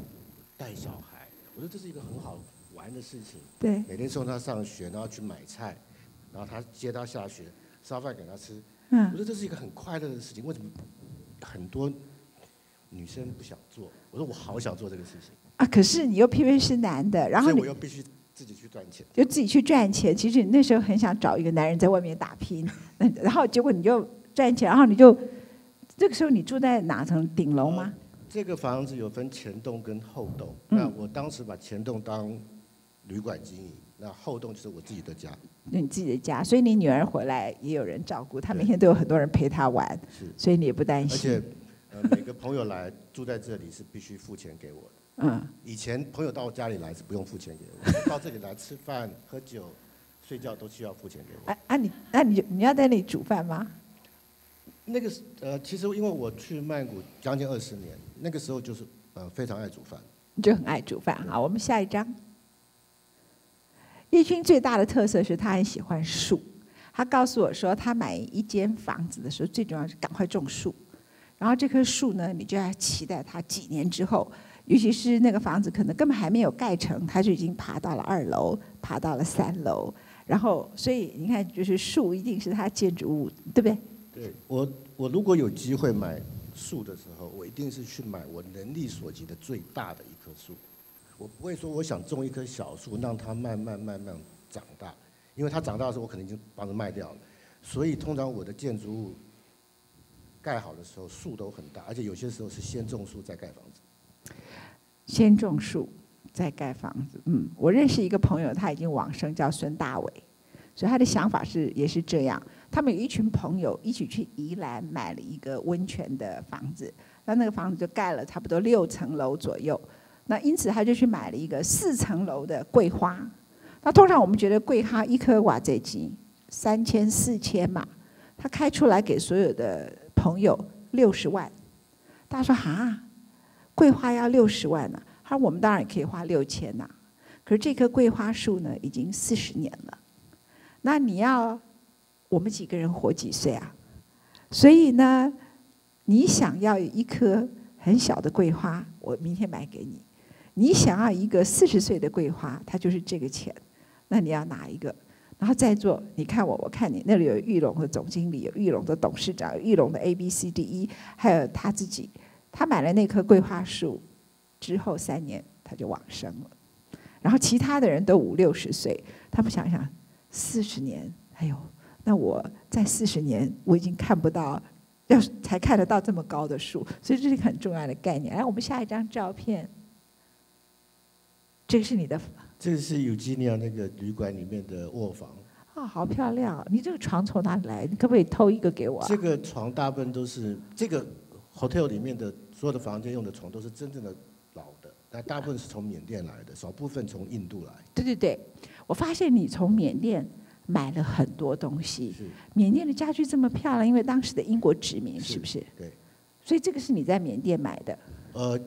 带小孩？我说这是一个很好玩的事情。对，每天送他上学，然后去买菜，然后他接她下学，烧饭给她吃。嗯，我说这是一个很快乐的事情，为什么很多女生不想做？我说我好想做这个事情。啊，可是你又偏偏是男的，然后我又必须自己去赚钱，就自己去赚钱。其实你那时候很想找一个男人在外面打拼，然后结果你就赚钱，然后你就这个时候你住在哪层顶楼吗？嗯，这个房子有分前栋跟后栋，那我当时把前栋当旅馆经营，那后栋就是我自己的家。那你自己的家，所以你女儿回来也有人照顾，她每天都有很多人陪她玩，所以你也不担心。而且，呃，每个朋友来住在这里是必须付钱给我的。嗯，以前朋友到我家里来是不用付钱给我，到这里来吃饭、喝酒、睡觉都需要付钱给我。啊啊，你那你你要在那里煮饭吗？那个呃，其实因为我去曼谷将近二十年，那个时候就是呃非常爱煮饭。你就很爱煮饭啊！我们下一章。叶君最大的特色是他很喜欢树，他告诉我说，他买一间房子的时候，最重要是赶快种树。然后这棵树呢，你就要期待它几年之后，尤其是那个房子可能根本还没有盖成，它就已经爬到了二楼，爬到了三楼。然后，所以你看，就是树一定是他建筑物，对不对？对，我我如果有机会买树的时候，我一定是去买我能力所及的最大的一棵树。我不会说我想种一棵小树，让它慢慢慢慢长大，因为它长大的时候，我可能已经把它卖掉了。所以通常我的建筑物盖好的时候，树都很大，而且有些时候是先种树再盖房子。先种树再盖房子，嗯，我认识一个朋友，他已经往生，叫孙大伟。所以他的想法是也是这样，他们有一群朋友一起去宜兰买了一个温泉的房子，那那个房子就盖了差不多六层楼左右，那因此他就去买了一个四层楼的桂花。那通常我们觉得桂花一颗瓦这金三千四千嘛，他开出来给所有的朋友六十万，大家说哈，桂花要六十万呢、啊？他说我们当然也可以花六千呐，可是这棵桂花树呢已经四十年了。那你要我们几个人活几岁啊？所以呢，你想要一颗很小的桂花，我明天买给你；你想要一个四十岁的桂花，它就是这个钱。那你要哪一个？然后再做，你看我，我看你，那里有裕隆的总经理，有裕隆的董事长，有裕隆的 A B C D E， 还有他自己。他买了那棵桂花树之后三年，他就往生了。然后其他的人都五六十岁，他们想想。四十年，哎呦，那我在四十年，我已经看不到，要才看得到这么高的树，所以这是一个很重要的概念。来，我们下一张照片，这个是你的，这个是 Eugenia 那个旅馆里面的卧房。啊、哦，好漂亮！你这个床从哪里来？你可不可以偷一个给我、啊？这个床大部分都是这个 hotel 里面的所有的房间用的床都是真正的老的，但大部分是从缅甸来的，少部分从印度来。对对对。我发现你从缅甸买了很多东西。缅甸的家具这么漂亮，因为当时的英国殖民， 是, 是不是？对。所以这个是你在缅甸买的。呃，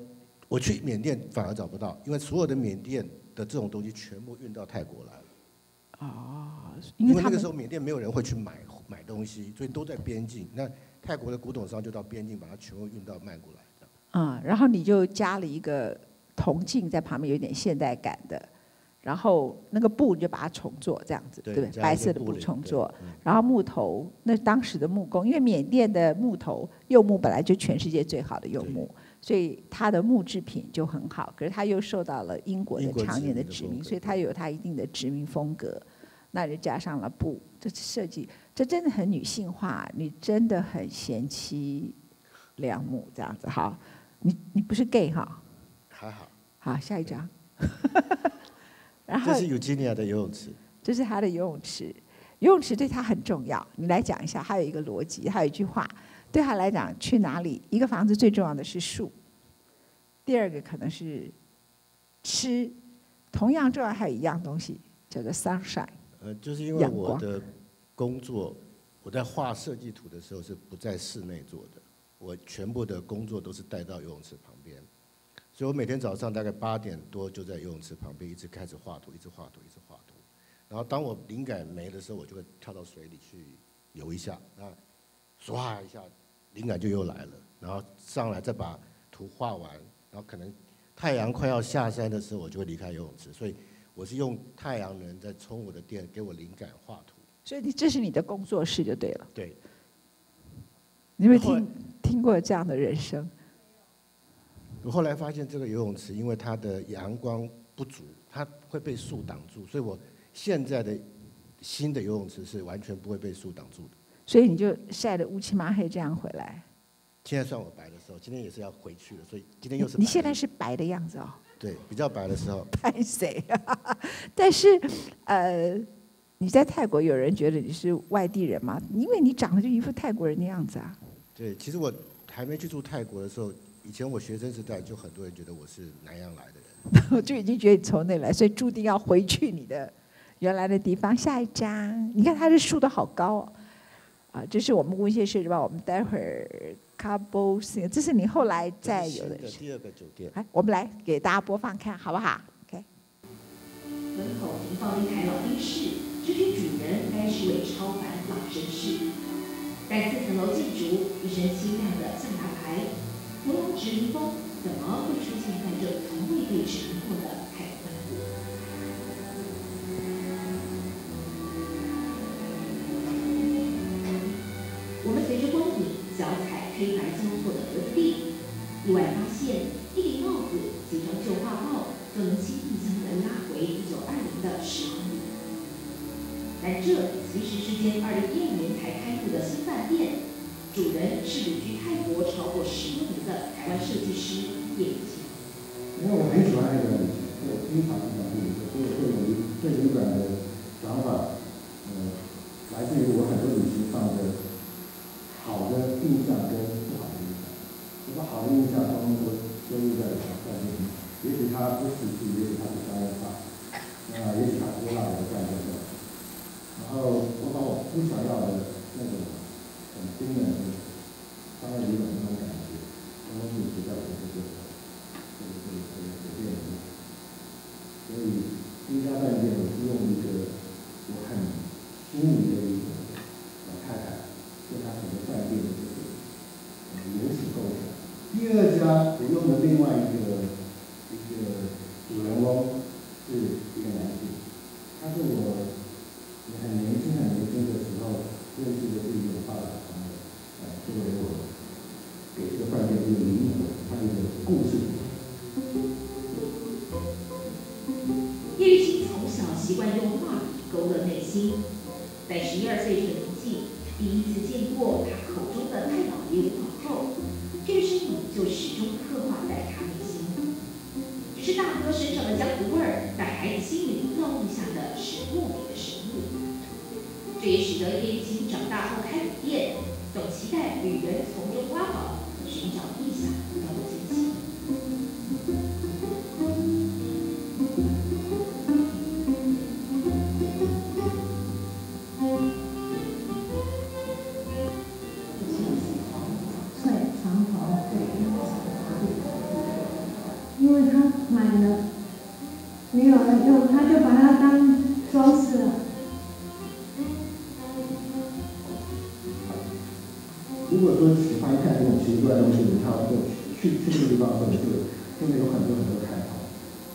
我去缅甸反而找不到，因为所有的缅甸的这种东西全部运到泰国来了。哦。因 为, 因为那个时候缅甸没有人会去买买东西，所以都在边境。那泰国的古董商就到边境把它全部运到曼谷来的。啊、嗯，然后你就加了一个铜镜在旁边，有点现代感的。然后那个布你就把它重做，这样子， 对, 对不对？白色的布重做，然后木头，那当时的木工，因为缅甸的木头柚木本来就全世界最好的柚木，所以它的木制品就很好。可是它又受到了英国的常年的殖民，所以它有它一定的殖民风格。那就加上了布，这设计这真的很女性化，你真的很贤妻良母这样子。好，你你不是 gay 哈？还好。好，下一张。这是 Eugenia 的游泳池，这是她的游泳池。游泳池对她很重要，你来讲一下。还有一个逻辑，还有一句话，对她来讲，去哪里？一个房子最重要的是树，第二个可能是吃，同样重要还有一样东西叫做 sunshine。呃，就是因为我的工作，我在画设计图的时候是不在室内做的，我全部的工作都是带到游泳池旁边。所以我每天早上大概八点多就在游泳池旁边一直开始画图，一直画图，一直画图。然后当我灵感没的时候，我就会跳到水里去游一下，那唰一下，灵感就又来了。然后上来再把图画完，然后可能太阳快要下山的时候，我就会离开游泳池。所以我是用太阳能在充我的电，给我灵感画图。所以你这是你的工作室就对了。对。你有没有听听过这样的人生？我后来发现这个游泳池，因为它的阳光不足，它会被树挡住，所以我现在的新的游泳池是完全不会被树挡住的。所以你就晒得乌漆麻黑这样回来。现在算我白的时候，今天也是要回去了，所以今天又是白的。你现在是白的样子哦。对，比较白的时候。拍谁啊？但是，呃，你在泰国有人觉得你是外地人吗？因为你长得就一副泰国人的样子啊。对，其实我还没去住泰国的时候。以前我学生时代就很多人觉得我是南洋来的人，我就已经觉得你从那来，所以注定要回去你的原来的地方。下一张，你看它这树都好高哦，啊，这是我们温先生是吧？我们待会儿 Cabo 这是你后来再有的第二个酒店。哎，我们来给大家播放看好不好 ？OK。门口停放一台老宾士，这批主人该是位超凡老绅士。在四层楼建筑，一身清亮的象牙牌。芙蓉直立峰怎么会出现在这从未被识破的海湾？我们随着光影脚踩黑白交错的河堤，意外发现一顶帽子系上旧画报，就能轻易将人拉回一九二零的时光里。但这其实是间二零一二年才开幕的新饭店。主人是旅居泰国超过十多年的台湾设计师叶玉洁。因为我很喜欢那个，我非常喜欢那个，所以对旅对旅馆的想法，呃，来自于我很多旅行上的好的印象跟不好的印象。什么好的印象当中都都有在在里面，也许它不实际，也许它不商业化，啊，也许它多让我的感受。然后我把我不想要的那种。很冰冷的，当然有那种感觉，然后你觉得我这个这个这个这个酒店里面，所以这家饭店我是用一个我很心仪的一个老太太对她整个饭店的这个呃原始构想。第二家我用的另外一个一个主人翁是一个男性，他是我很年轻很年轻的时候。认识的是一个发展方面，呃，作为我给这个饭店一个灵魂，它有个故事。叶玉卿从小习惯用话语勾勒内心，在十一二岁这个年纪，第一次见过他口中的太老爷吴皇后，这个身影就始终刻画在他内心。只是大哥身上的江湖味儿，在孩子心灵照顾下的是莫名的神秘。这也使得叶玉卿长大后开旅店，总期待旅人从中挖宝，寻找意想不到的惊喜。对，床头对，因为他买了，没有人用，他就把它当装饰了。如果说喜欢看这种奇怪的东西，你看我去去这个地方的时候，真的有很多很多开头。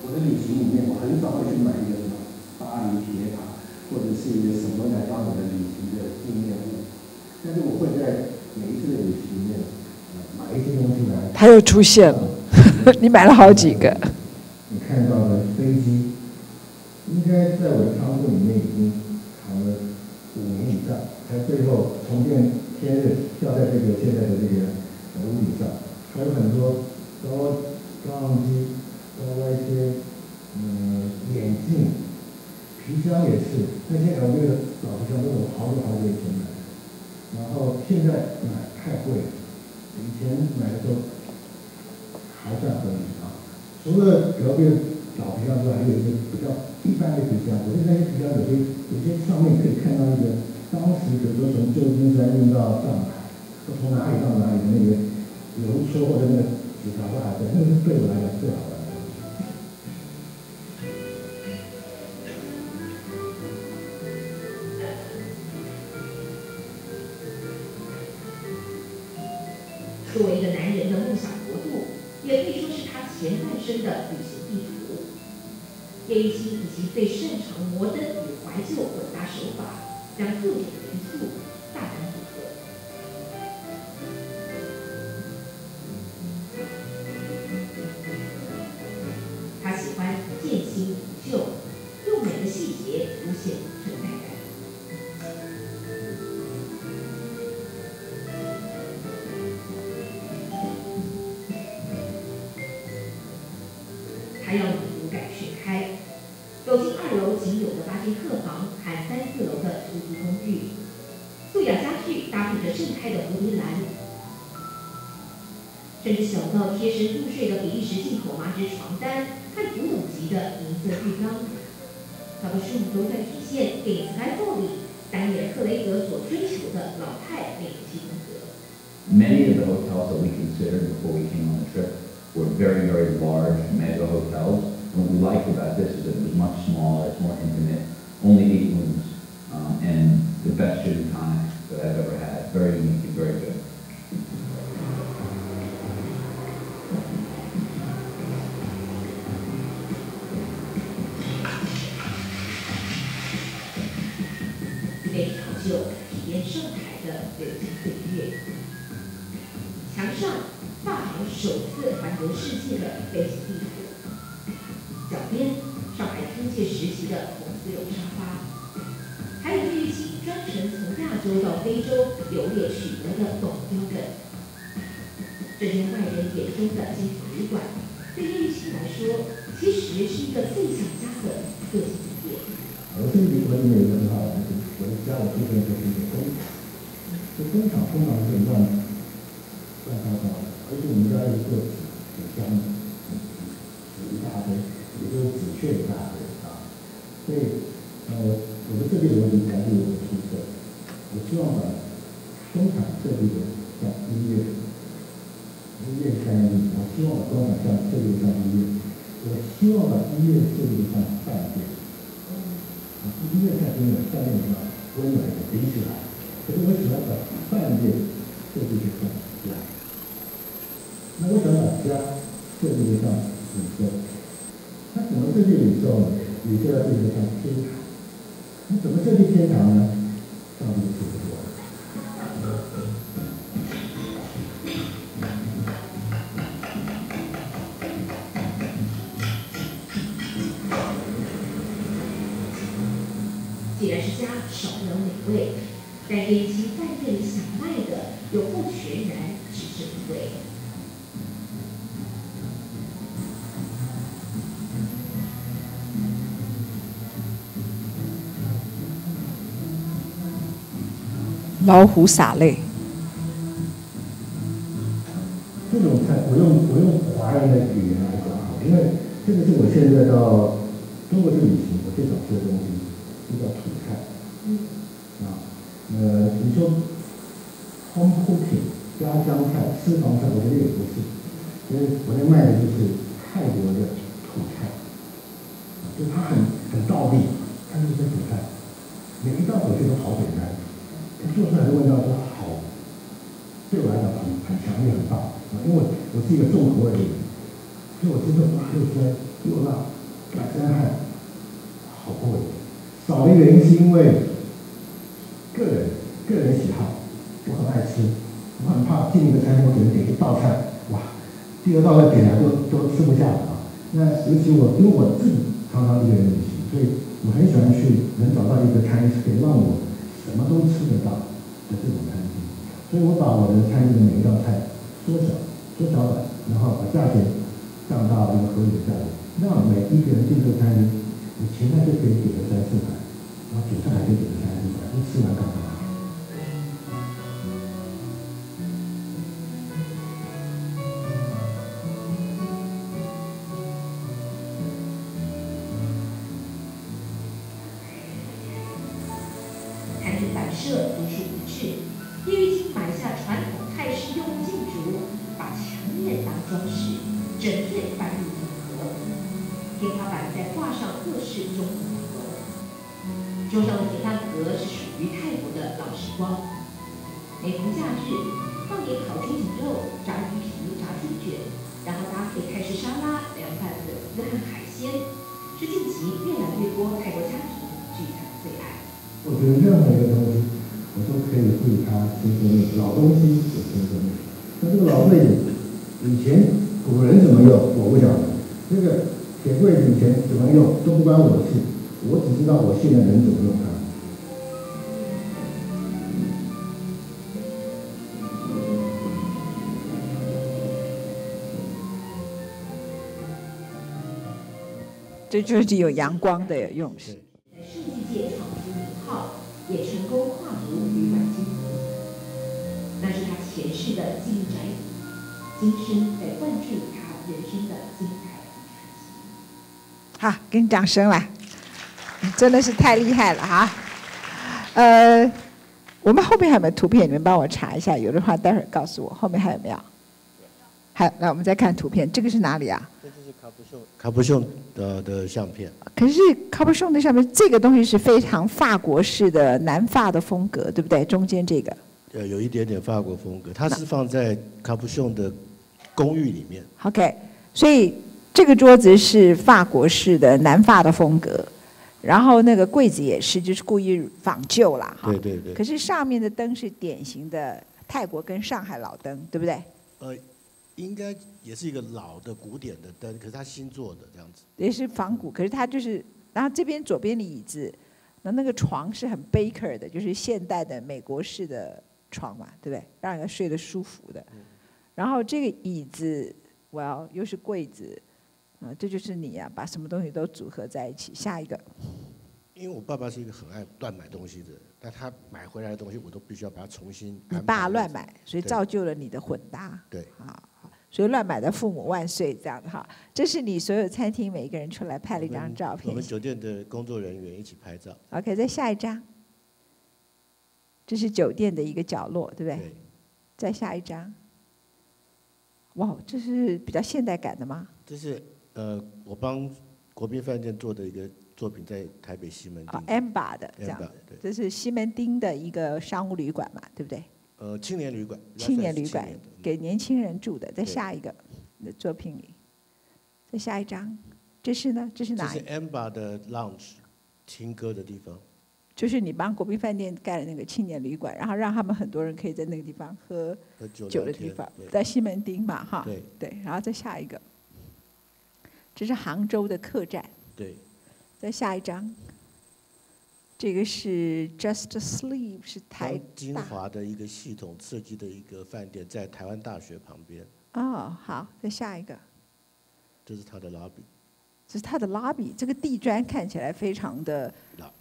我的旅行里面，我很少会去买一个什么巴黎铁塔，或者是一个什么来当我的旅行的纪念物。但是我会在每一次的旅行里面，买一些东西来。它又出现了，你买了好几个。你看到了飞机，应该在我的仓库里面已经藏了五年以上，才最后重建。天日掉在这个现在的这个屋顶上，还有很多高高浪机，包括一些嗯眼镜、皮箱也是，那些老贵的老皮箱都有好久好久以前买的，然后现在买太贵了，以前买的时候还算合理啊。除了老贵的老皮箱之外，还有一个比较一般的皮箱，我对那些皮箱有些有些上面可以看到一个。当时比如说从旧金山运到上海，或从哪里到哪里的那个邮戳或者那个纸条都还在，那个是对我来讲最好玩的。作为一个男人的梦想国度，也可以说是他前半生的旅行地图。叶玉卿以其最擅长摩登与怀旧混搭手法。将肉质元素大胆组合。他喜欢渐新不旧，用每个细节凸显存在感。 还要勇敢去开，走进二楼仅有的八间客房和三四楼的出租公寓，素雅家具搭配着盛开的蝴蝶兰，甚至小到贴身入睡的比利时进口麻质床单和古董级的银色浴缸，搞个事物都在体现《给 Skyfall》里丹尼尔·克雷格所追求的老派美式风格。Many of the hotels that we considered before we came on the trip. Were very, very large mega hotels. And what we liked about this is that it was much smaller, it's more intimate, only eight rooms, um, and the best gin and tonic that I've ever had. Very unique and very good.老虎洒泪。这种菜不用不用华人的语言来讲，因为这个是我现在到中国去旅行我最早吃的东西，就叫土菜。嗯。啊，呃，你说烘烘品、家乡菜、私房菜，我觉得也不是，因为国内卖的就是泰国的土菜，就它很很道地，它就是土菜，每一道我觉得好简单。 做出来的味道都好，对我来讲很很强烈、很棒。因为我是一个重口味的人，所以我吃这种又酸又辣，又干旱，好过瘾。少的原因是因为个人个人喜好，我很爱吃，我很怕进一个餐厅，我只能点一道菜，哇，第二道再点来都都吃不下了啊。那尤其我因为我自己常常一个人旅行，所以我很喜欢去能找到一个餐厅可以让我。 什么都吃得到的这种餐厅，所以我把我的餐厅的每一道菜缩小、缩小版，然后把价钱降到一个合理的价格，让每一个人进这个餐厅，你前菜就可以点个三四百，然后主菜还可以点个三四百，一吃完干嘛？ 我我觉得任何一个东西，我都可以赋予它新生命。老东西有新生命，那这个老柜子以前古人怎么用，我不晓得。这个铁柜子以前怎么用都不关我的事，我只知道我现在人怎么用它。 这就是有阳光的用处。设计界闯出名号，也成功跨足旅馆经营，那是他前世的经营宅邸，今生在贯彻他人生的精彩。好，给你掌声啦！真的是太厉害了哈！呃，我们后面还有没有图片？你们帮我查一下，有的话待会儿告诉我。后面还有没有？还有，那我们再看图片，这个是哪里啊？ 卡布逊的的相片，可是卡布逊的上面这个东西是非常法国式的南法的风格，对不对？中间这个，呃，有一点点法国风格，它是放在卡布逊的公寓里面。OK， 所以这个桌子是法国式的南法的风格，然后那个柜子也是，就是故意仿旧啦。对对对。可是上面的灯是典型的泰国跟上海老灯，对不对？呃。 应该也是一个老的古典的灯，可是它新做的这样子。也是仿古，可是它就是，然后这边左边的椅子，那那个床是很 Baker 的，就是现代的美国式的床嘛，对不对？让人睡得舒服的。嗯、然后这个椅子 ，well 又是柜子，啊、呃，这就是你啊，把什么东西都组合在一起。下一个。因为我爸爸是一个很爱乱买东西的人，但他买回来的东西我都必须要把它重新。你爸乱买，所以造就了你的混搭。对。啊。 所以乱买的父母万岁，这样的哈，这是你所有餐厅每一个人出来拍了一张照片。我们酒店的工作人员一起拍照。OK， 再下一张，这是酒店的一个角落，对不对？对。再下一张，哇，这是比较现代感的吗？这是呃，我帮国宾饭店做的一个作品，在台北西门町。啊 ，Amber 的这样子，这是西门町的一个商务旅馆嘛，对不对？ 呃，青年旅馆，青年旅馆给年轻人住的。再下一个，你的作品里，再下一张，这是呢？这是哪一个？这是 Amber 的 lounge， 听歌的地方。就是你帮国宾饭店盖的那个青年旅馆，然后让他们很多人可以在那个地方喝酒的地方，在西门町嘛，哈。对。对，然后再下一个，这是杭州的客栈。对。再下一张。 这个是 Just Sleep， 是台金华的一个系统设计的一个饭店，在台湾大学旁边。哦，好，再下一个。这是它的 lobby。这是它的 lobby， 这个地砖看起来非常的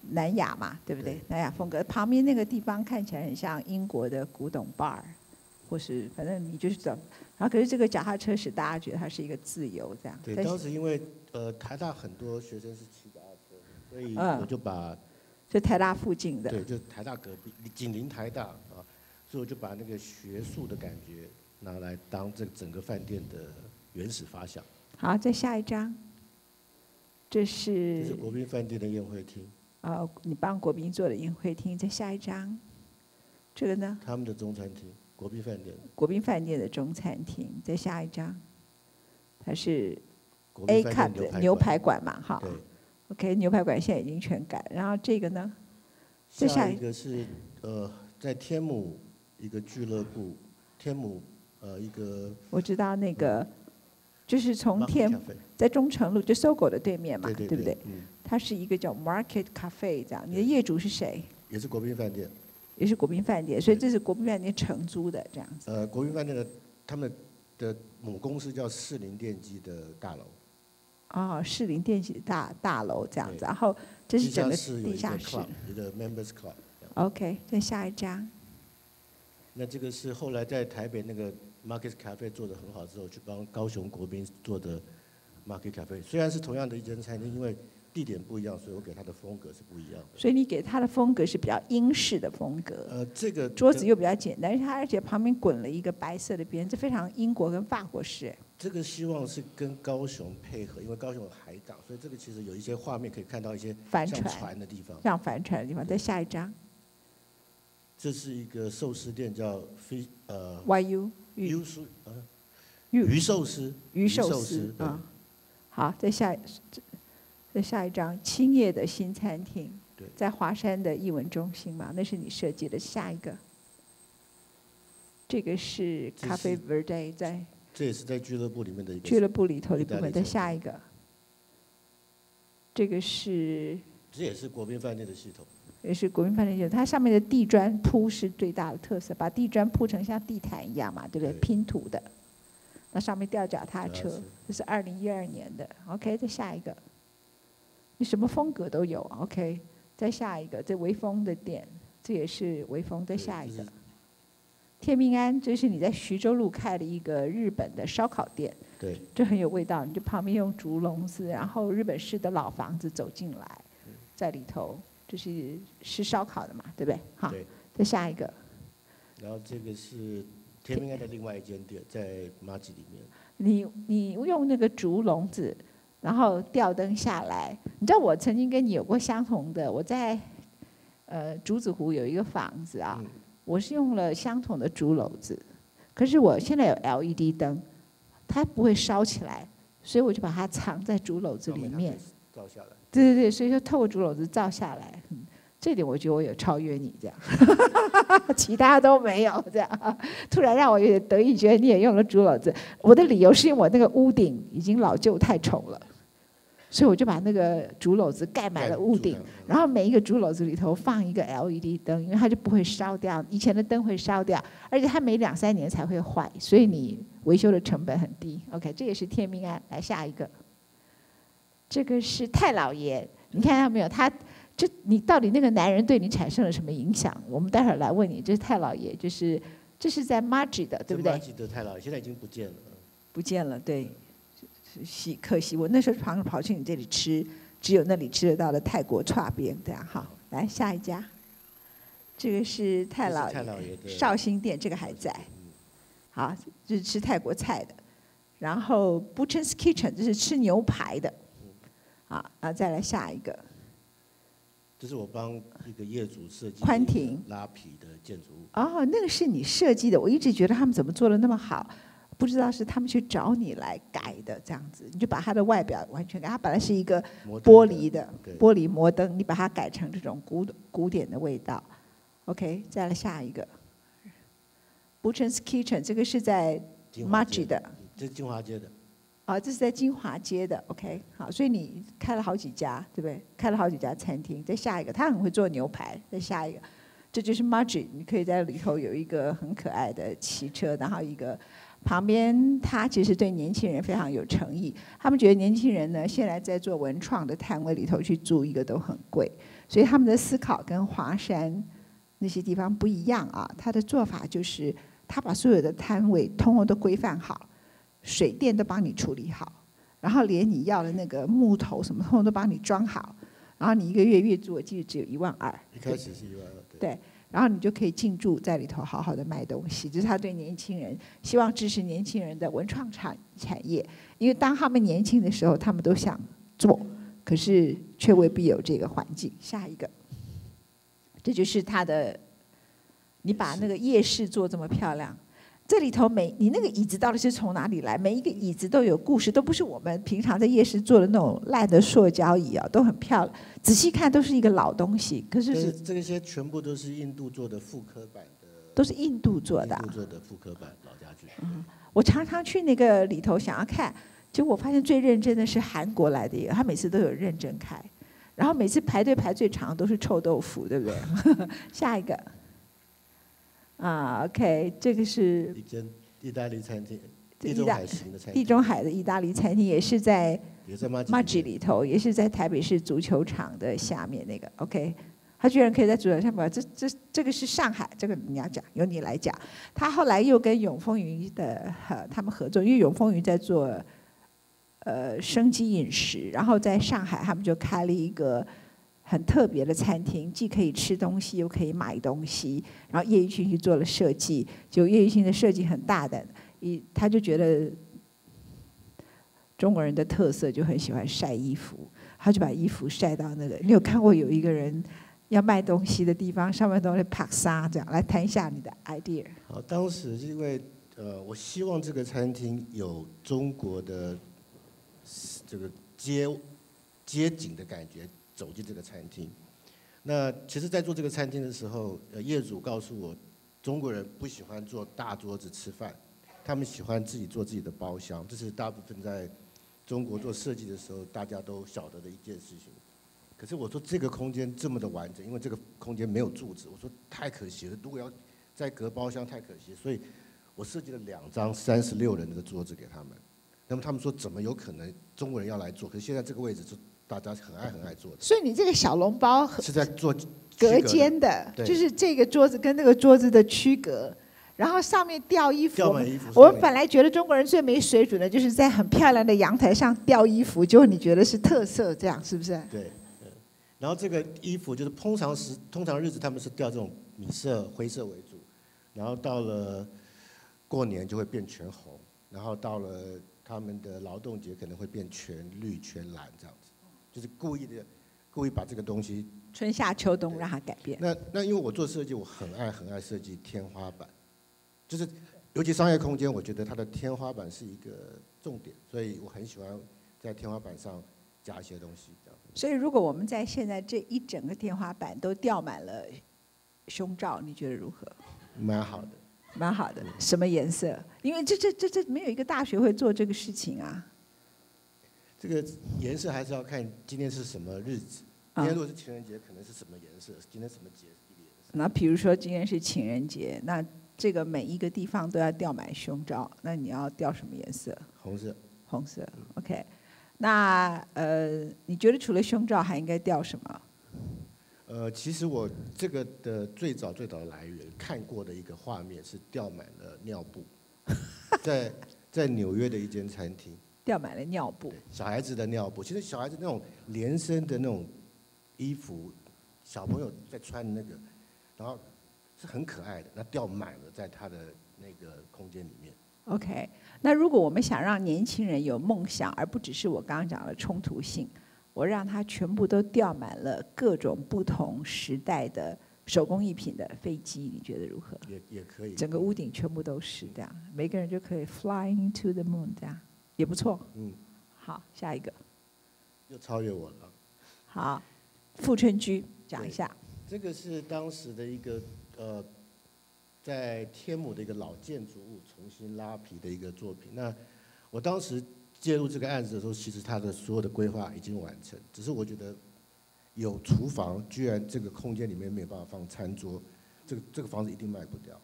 南亚嘛，对不对？对南亚风格。旁边那个地方看起来很像英国的古董 bar， 或是反正你就是走。然后可是这个脚踏车使大家觉得它是一个自由这样。对，当时因为呃台大很多学生是骑脚踏车，所以我就把、嗯。 就台大附近的，对，就台大隔壁，紧邻台大啊，所以我就把那个学术的感觉拿来当这整个饭店的原始发想。好，再下一张，这是这是国宾饭店的宴会厅。哦，你帮国宾做的宴会厅。再下一张，这个呢？他们的中餐厅，国宾饭店。国宾饭店的中餐厅。再下一张，它是 A Cut 的牛排馆嘛，哈。 OK， 牛排馆现在已经全改。然后这个呢？再下一个是呃，在天母一个俱乐部，天母呃一个。我知道那个，嗯、就是从天在中城路就搜狗的对面嘛， 对， 对， 对， 对不对？嗯、它是一个叫 Market Cafe 这样。你的业主是谁？也是国宾饭店。也是国宾饭店，所以这是国宾饭店承租的这样子。呃，国宾饭店的他们的母公司叫士林电机的大楼。 哦，士林电器大大楼这样子，然后这是整个地下室，一个 members club。OK， 再下一张。那这个是后来在台北那个 Market Cafe 做的很好之后，去帮高雄国宾做的 Market Cafe。虽然是同样的一间餐厅，因为地点不一样，所以我给它的风格是不一样的。所以你给它的风格是比较英式的风格。呃，这个桌子又比较简单，它而且旁边滚了一个白色的边，这非常英国跟法国式。 这个希望是跟高雄配合，因为高雄有海港，所以这个其实有一些画面可以看到一些像船的地方，像帆船的地方。再下一张，这是一个寿司店，叫飞呃 Y U 鱼寿鱼寿司鱼寿司啊。好，再下再下一张，青叶的新餐厅。在华山的艺文中心嘛，那是你设计的。下一个，这个是咖啡 Verde 在。这也是在俱乐部里面的一个。俱乐部里头的部分。再下一个，这个是。这也是国宾饭店的系统。也是国宾饭店系统，它上面的地砖铺是最大的特色，把地砖铺成像地毯一样嘛，对不对？对拼图的。那上面吊脚踏车，这是二零一二年的。OK， 再下一个，你什么风格都有。OK。再下一个，这微风的店，这也是微风。再下一个，天命庵，这是你在徐州路开的一个日本的烧烤店，对，这很有味道。你就旁边用竹笼子，然后日本式的老房子走进来，在里头，这是是烧烤的嘛，对不对？好，再下一个。然后这个是天命庵的另外一间店，在马吉里面。你你用那个竹笼子。然后吊灯下来，你知道我曾经跟你有过相同的，我在呃竹子湖有一个房子啊，我是用了相同的竹篓子，可是我现在有 L E D 灯，它不会烧起来，所以我就把它藏在竹篓子里面，照下来。对对对，所以说透过竹篓子照下来，嗯、这点我觉得我有超越你这样，其他都没有这样，突然让我有点得意，觉得你也用了竹篓子。我的理由是因为我那个屋顶已经老旧太丑了。所以我就把那个竹篓子盖满了屋顶，然后每一个竹篓子里头放一个 L E D 灯，因为它就不会烧掉。以前的灯会烧掉，而且它每两三年才会坏，所以你维修的成本很低。OK， 这也是天命庵。来下一个，这个是太老爷，你看到没有？他就你到底那个男人对你产生了什么影响？我们待会儿来问你。这是太老爷，就是这是在 Maggie 的，对不对 ？Maggie 的太老爷现在已经不见了。不见了，对。可惜我那时候跑跑去你这里吃，只有那里吃得到的泰国串边这样哈。来下一家，这个是太老爷绍兴店，这个还在。好，这是吃泰国菜的。然后 Butchens Kitchen 这是吃牛排的。啊啊，再来下一个。这是我帮一个业主设计宽庭拉皮的建筑物。哦，那个是你设计的，我一直觉得他们怎么做的那么好。不知道是他们去找你来改的，这样子你就把它的外表完全改。它本来是一个玻璃的玻璃摩登，你把它改成这种古古典的味道。OK， 再来下一个。Butchens Kitchen 这个是在 Market 的，这是金华街的。啊，这是在金华街的。OK， 好，所以你开了好几家，对不对？开了好几家餐厅。再下一个，他很会做牛排。再下一个，这就是 Market， 你可以在里头有一个很可爱的骑车，然后一个。旁边他其实对年轻人非常有诚意，他们觉得年轻人呢现在在做文创的摊位里头去租一个都很贵，所以他们的思考跟华山那些地方不一样啊。他的做法就是他把所有的摊位通通都规范好，水电都帮你处理好，然后连你要的那个木头什么通通都帮你装好，然后你一个月月租我记得只有一万二，一开始是一万二，对。然后你就可以进驻在里头，好好的卖东西。这、就是他对年轻人，希望支持年轻人的文创产产业。因为当他们年轻的时候，他们都想做，可是却未必有这个环境。下一个，这就是他的。你把那个夜市做这么漂亮，这里头每你那个椅子到底是从哪里来？每一个椅子都有故事，都不是我们平常在夜市做的那种烂的塑胶椅啊，都很漂亮。仔细看都是一个老东西，可是这些全部都是印度做的复刻版的，都是印度做的，印度做的复刻版老家具。嗯，我常常去那个里头想要看，结果我发现最认真的是韩国来的，他每次都有认真开，然后每次排队排最长都是臭豆腐，对不对？下一个，啊 ，OK， 这个是一间意大利餐厅，地中海型的餐厅，地中海的意大利餐厅也是在。Maggie 里头也是在台北市足球场的下面那个 ，OK， 他居然可以在足球场上，这这这个是上海，这个你要讲，由你来讲。他后来又跟永丰云的、呃、他们合作，因为永丰云在做呃生机饮食，然后在上海他们就开了一个很特别的餐厅，既可以吃东西又可以买东西。然后叶玉卿去做了设计，就叶玉卿的设计很大胆，一他就觉得。中国人的特色就很喜欢晒衣服，他就把衣服晒到那个。你有看过有一个人要卖东西的地方，上面都是帕沙这样。来谈一下你的 idea。好，当时因为呃，我希望这个餐厅有中国的这个街街景的感觉，走进这个餐厅，那其实，在做这个餐厅的时候，呃，业主告诉我，中国人不喜欢坐大桌子吃饭，他们喜欢自己做自己的包厢，这是大部分在中国做设计的时候大家都晓得的一件事情。可是我说这个空间这么的完整，因为这个空间没有柱子，我说太可惜了，如果要再隔包厢太可惜，所以我设计了两张三十六人的桌子给他们。那么他们说怎么有可能中国人要来坐？可是现在这个位置就大家很爱很爱坐的。所以你这个小笼包是在做隔间的，就是这个桌子跟那个桌子的区隔，然后上面吊衣服。我们本来觉得中国人最没水准的就是在很漂亮的阳台上吊衣服，结果你觉得是特色，这样是不是？对。然后这个衣服就是通常时通常日子他们是吊这种米色、灰色为主，然后到了过年就会变全红，然后到了他们的劳动节可能会变全绿、全蓝这样子。就是故意的，故意把这个东西春夏秋冬让它改变。那那因为我做设计，我很爱很爱设计天花板，就是尤其商业空间，我觉得它的天花板是一个重点，所以我很喜欢在天花板上加一些东西。所以如果我们在现在这一整个天花板都吊满了胸罩，你觉得如何？蛮好的，蛮好的。什么颜色？因为这这这这没有一个大学会做这个事情啊。 这个颜色还是要看今天是什么日子。今天如果是情人节，可能是什么颜色？今天什么节？那比如说今天是情人节，那这个每一个地方都要吊满胸罩，那你要吊什么颜色？红色。红色 ，OK。那呃，你觉得除了胸罩还应该吊什么？呃，其实我这个的最早最早的来源看过的一个画面是吊满了尿布，在在纽约的一间餐厅。 吊满了尿布，小孩子的尿布。其实小孩子那种连身的那种衣服，小朋友在穿那个，然后是很可爱的。那吊满了在他的那个空间里面。OK， 那如果我们想让年轻人有梦想，而不只是我刚刚讲的冲突性，我让他全部都吊满了各种不同时代的手工艺品的飞机，你觉得如何？也也可以。整个屋顶全部都是这样，每个人就可以 flying to the moon 这样。 也不错，嗯，好，下一个，又超越我了。好，富春居讲一下。这个是当时的一个呃，在天母的一个老建筑物重新拉皮的一个作品。那我当时介入这个案子的时候，其实它的所有的规划已经完成，只是我觉得有厨房，居然这个空间里面没有办法放餐桌，这个这个房子一定卖不掉。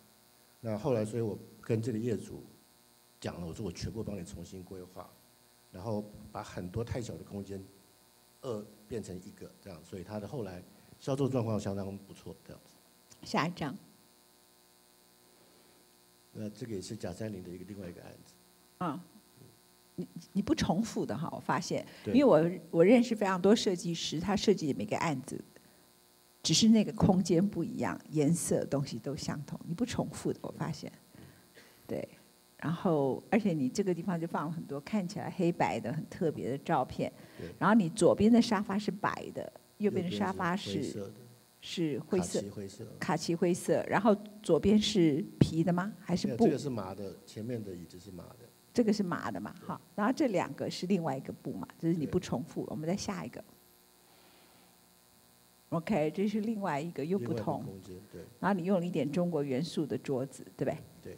那后来，所以我跟这个业主。 讲了，我说我全部帮你重新规划，然后把很多太小的空间二变成一个这样，所以它的后来销售状况相当不错这样子。下一张。那这个也是假山林的一个另外一个案子。嗯，你你不重复的哈，我发现，因为我我认识非常多设计师，他设计的每个案子，只是那个空间不一样，颜色东西都相同，你不重复的，我发现，对。 然后，而且你这个地方就放了很多看起来黑白的很特别的照片。然后你左边的沙发是白的，右边的沙发是是灰色。卡其灰色。然后左边是皮的吗？还是布？这个是麻的，前面的椅子是麻的。这个是麻的嘛？好，然后这两个是另外一个布嘛，就是你不重复。我们再下一个。OK， 这是另外一个又不同。然后你用了一点中国元素的桌子，对不对？对。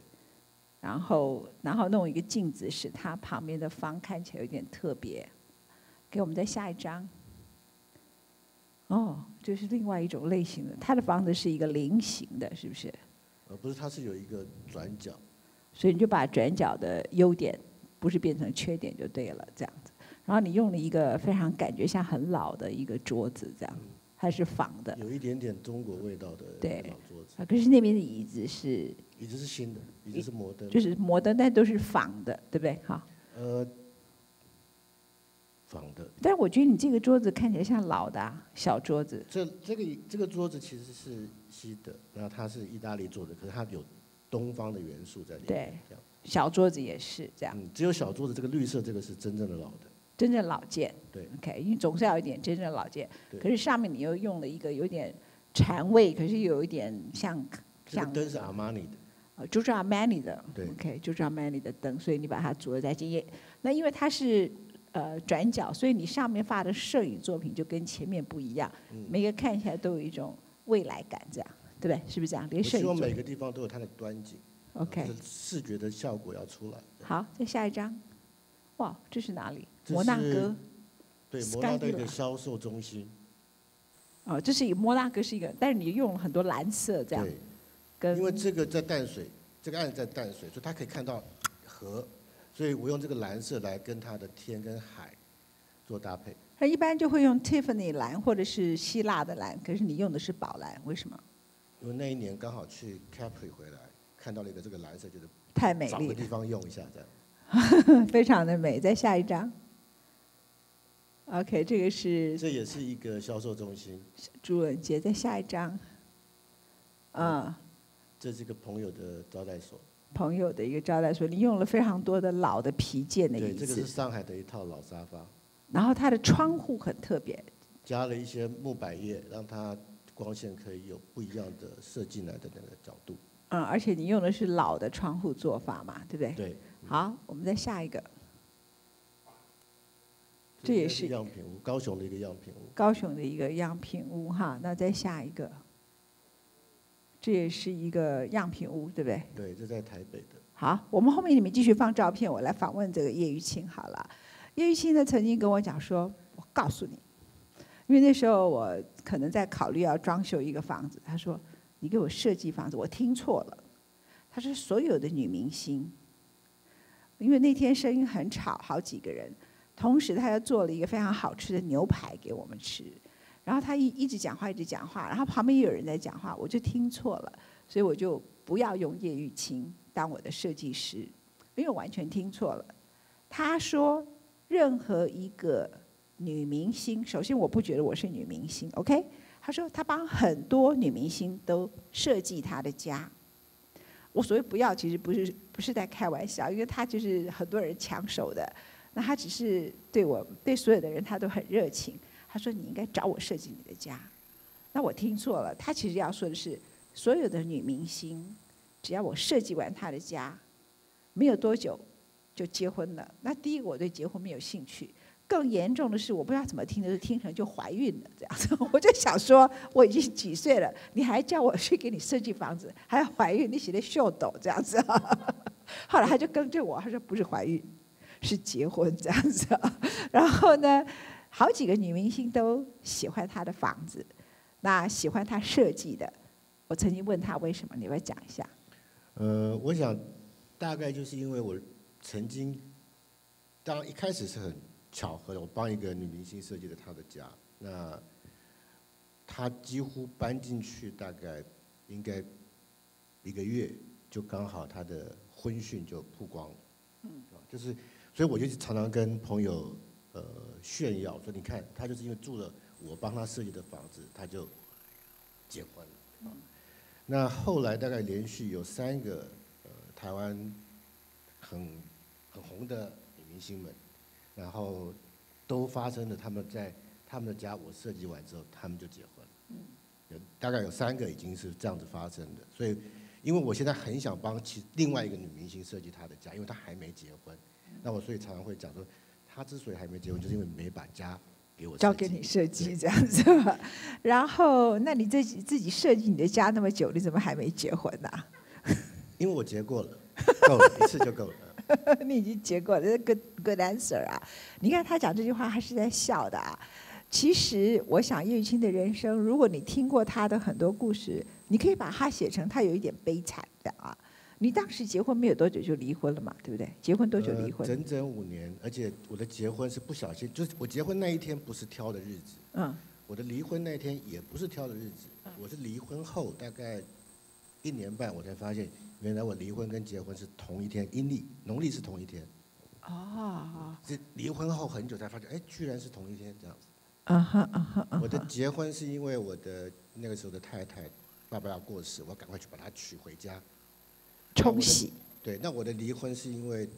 然后，然后弄一个镜子，使它旁边的方看起来有点特别。给我们再下一张。哦，这是另外一种类型的。它的房子是一个菱形的，是不是？呃，不是，它是有一个转角。所以你就把转角的优点，不是变成缺点就对了，这样子。然后你用了一个非常感觉像很老的一个桌子，这样，它是仿的。有一点点中国味道的老桌子。对。可是那边的椅子是。 椅子是新的，椅子是摩登，就是摩登，但都是仿的，对不对？好。呃，仿的。但是我觉得你这个桌子看起来像老的、啊、小桌子。这这个这个桌子其实是西的，然后它是意大利做的，可是它有东方的元素在里面。对，这样。小桌子也是这样。嗯，只有小桌子这个绿色这个是真正的老的。真正老件。对。OK， 因为总是要有一点真正老件。可是上面你又用了一个有点禅味，可是有一点像像。灯是阿玛尼的。 呃，就是阿曼尼的， OK， 就是阿曼尼的灯，所以你把它组合在一起。那因为它是呃转角，所以你上面发的摄影作品就跟前面不一样，每个看起来都有一种未来感，这样对不对？是不是这样？连摄影作品，我希望每个地方都有它的端景。 OK， 视觉的效果要出来。好，再下一张。哇，这是哪里？摩纳哥。对，摩纳哥的销售中心。哦，这是摩纳哥是一个，但是你用了很多蓝色这样。对。因为这个在淡水，这个岸在淡水，所以它可以看到河，所以我用这个蓝色来跟它的天跟海做搭配。它一般就会用 Tiffany 蓝或者是希腊的蓝，可是你用的是宝蓝，为什么？因为那一年刚好去 Capri 回来。 看到了一个这个蓝色，就是太美丽了。找个地方用一下，这样非常的美。再下一张 ，OK， 这个是这也是一个销售中心。朱文杰，再下一张，啊、嗯，这是一个朋友的招待所。朋友的一个招待所，你用了非常多的老的皮件的椅子。对，这个是上海的一套老沙发。然后它的窗户很特别，加了一些木百叶，让它光线可以有不一样的射进来的那个角度。 嗯，而且你用的是老的窗户做法嘛，对不对？对。好，我们再下一个。这也是样品屋，高雄的一个样品屋。高雄的一个样品屋哈，那再下一个。这也是一个样品屋，对不对？对，这在台北的。好，我们后面你们继续放照片，我来访问这个叶玉卿好了。叶玉卿呢曾经跟我讲说，我告诉你，因为那时候我可能在考虑要装修一个房子，他说。 你给我设计房子，我听错了。她是所有的女明星，因为那天声音很吵，好几个人。同时，她又做了一个非常好吃的牛排给我们吃。然后她一一直讲话，一直讲话，然后旁边也有人在讲话，我就听错了，所以我就不要用叶玉卿当我的设计师，因为我完全听错了。她说，任何一个女明星，首先我不觉得我是女明星 ，OK。 他说他帮很多女明星都设计她的家。我所谓不要，其实不是不是在开玩笑，因为他就是很多人抢手的。那他只是对我对所有的人他都很热情。他说你应该找我设计你的家。那我听错了，他其实要说的是所有的女明星，只要我设计完她的家，没有多久就结婚了。那第一个我对结婚没有兴趣。 更严重的是，我不知道怎么听的，听成就怀孕了这样子。我就想说，我已经几岁了，你还叫我去给你设计房子，还要怀孕，你写的秀逗这样子。后来他就更正我，他说不是怀孕，是结婚这样子。然后呢，好几个女明星都喜欢他的房子，那喜欢他设计的。我曾经问他为什么，你要讲一下。呃，我想大概就是因为我曾经，当然一开始是很。 巧合的，我帮一个女明星设计了她的家。那她几乎搬进去，大概应该一个月，就刚好她的婚讯就曝光了。嗯，就是，所以我就常常跟朋友呃炫耀说，你看，她就是因为住了我帮她设计的房子，她就结婚了。嗯、那后来大概连续有三个呃台湾很很红的女明星们。 然后都发生了，他们在他们的家，我设计完之后，他们就结婚。嗯，有大概有三个已经是这样子发生的。所以，因为我现在很想帮其另外一个女明星设计她的家，因为她还没结婚。那我所以常常会讲说，她之所以还没结婚，就是因为没把家给我交给你设计这样子。然后，那你自己自己设计你的家那么久，你怎么还没结婚呢、啊？因为我结过了，够了一次就够了。你已经结过了 ，good good answer 啊！你看他讲这句话，他是在笑的啊。其实我想叶玉卿的人生，如果你听过他的很多故事，你可以把它写成他有一点悲惨的啊。你当时结婚没有多久就离婚了嘛，对不对？结婚多久离婚？呃、整整五年，而且我的结婚是不小心，就是我结婚那一天不是挑的日子，嗯，我的离婚那一天也不是挑的日子，我是离婚后大概一年半，我才发现。 原来我离婚跟结婚是同一天，阴历、农历是同一天。哦。是离婚后很久才发现，哎，居然是同一天这样子。啊哈啊哈。我的结婚是因为我的那个时候的太太爸爸要过世，我赶快去把她娶回家。冲喜。对，那我的离婚是因为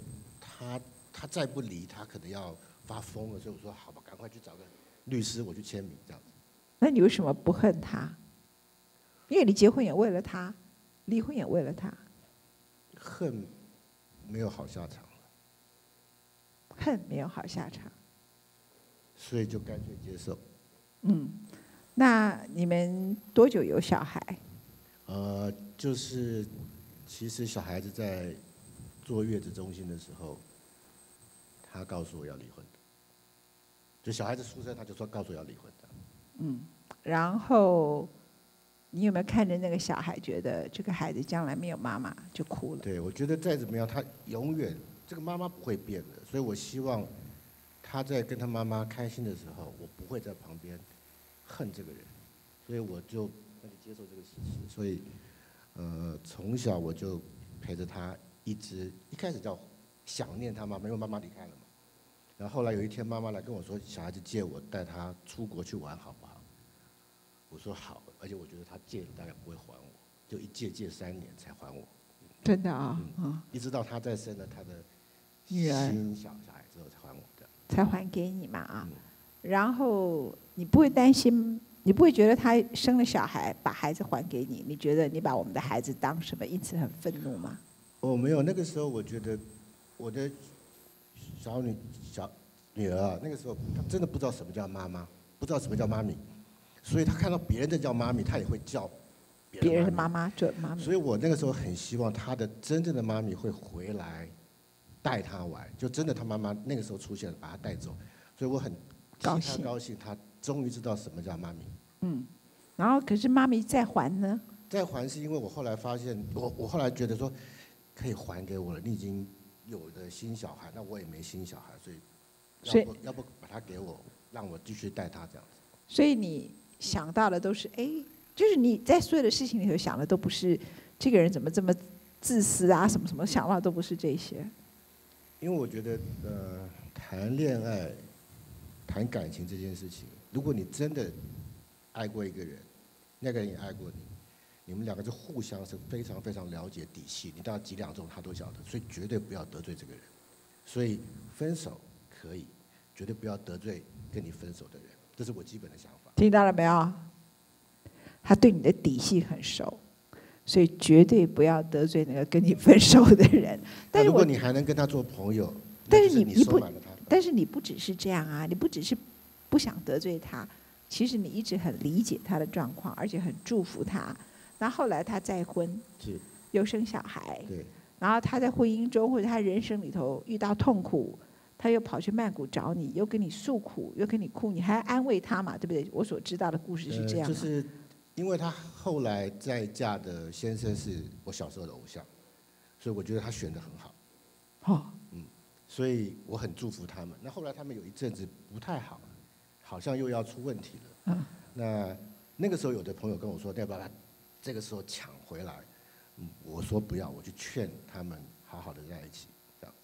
他他再不离，他可能要发疯了，所以我说好吧，赶快去找个律师，我去签名这样子。那你为什么不恨他？因为你结婚也为了他，离婚也为了他。 恨没有好下场了。恨没有好下场。所以就干脆接受。嗯，那你们多久有小孩？呃，就是其实小孩子在坐月子中心的时候，他告诉我要离婚的。就小孩子出生，他就说告诉我要离婚的。嗯，然后你有没有看着那个小孩，觉得这个孩子将来没有妈妈就哭了？对，我觉得再怎么样，他永远这个妈妈不会变的，所以我希望他在跟他妈妈开心的时候，我不会在旁边恨这个人，所以我就那就接受这个事实。所以，呃，从小我就陪着他，一直一开始叫想念他妈妈，因为妈妈离开了嘛。然后后来有一天，妈妈来跟我说，小孩子借我带他出国去玩，好不好？我说好，而且我觉得他借大概不会还我，就一借借三年才还我。真的啊、哦，嗯，一直到他再生了他的女儿新小孩之后才还我的。才还给你嘛啊，嗯、然后你不会担心，你不会觉得他生了小孩把孩子还给你，你觉得你把我们的孩子当什么，因此很愤怒吗？哦，没有，那个时候我觉得我的小女小女儿、啊、那个时候她真的不知道什么叫妈妈，不知道什么叫妈咪，所以她看到别人在叫妈咪，她也会叫别人。别人的妈妈准妈咪。所以我那个时候很希望她的真正的妈咪会回来。带他玩，就真的他妈妈那个时候出现了，把他带走，所以我很高兴，高兴他终于知道什么叫妈咪。嗯，然后可是妈咪再还呢？再还是因为我后来发现，我我后来觉得说，可以还给我了，你已经有了新小孩，那我也没新小孩，所以要不，所以要不把他给我，让我继续带他这样子。所以你想到的都是，哎，就是你在所有的事情里头想的都不是这个人怎么这么自私啊，什么什么想到都不是这些。因为我觉得，呃，谈恋爱、谈感情这件事情，如果你真的爱过一个人，那个人也爱过你，你们两个就互相是非常非常了解底细，你到几两重他都晓得，所以绝对不要得罪这个人。所以分手可以，绝对不要得罪跟你分手的人，这是我基本的想法。听到了没有？他对你的底细很熟。所以绝对不要得罪那个跟你分手的人。但是如果你还能跟他做朋友，但是你你不，但是你不只是这样啊，你不只是不想得罪他，其实你一直很理解他的状况，而且很祝福他。然后后来他再婚，又生小孩，然后他在婚姻中或者他人生里头遇到痛苦，他又跑去曼谷找你，又跟你诉苦，又跟你哭，你还安慰他嘛，对不对？我所知道的故事是这样、啊。呃就是因为她后来再嫁的先生是我小时候的偶像，所以我觉得她选得很好。哦，嗯，所以我很祝福他们。那后来他们有一阵子不太好，好像又要出问题了。嗯，那那个时候有的朋友跟我说，要不要把这个时候抢回来？嗯，我说不要，我去劝他们好好的在一起。这样，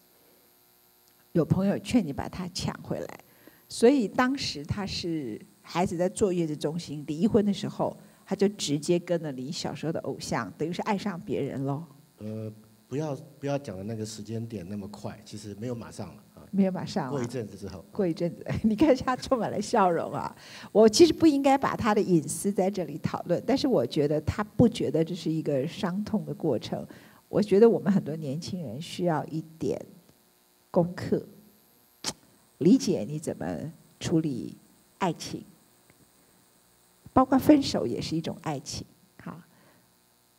有朋友劝你把他抢回来，所以当时他是孩子在坐月子中心离婚的时候。他就直接跟了你小时候的偶像，等于是爱上别人喽。呃，不要不要讲的那个时间点那么快，其实没有马上了啊。没有马上、啊。过一阵子之后。过一阵子，你看他充满了笑容啊！我其实不应该把他的隐私在这里讨论，但是我觉得他不觉得这是一个伤痛的过程。我觉得我们很多年轻人需要一点功课，理解你怎么处理爱情。包括分手也是一种爱情，好，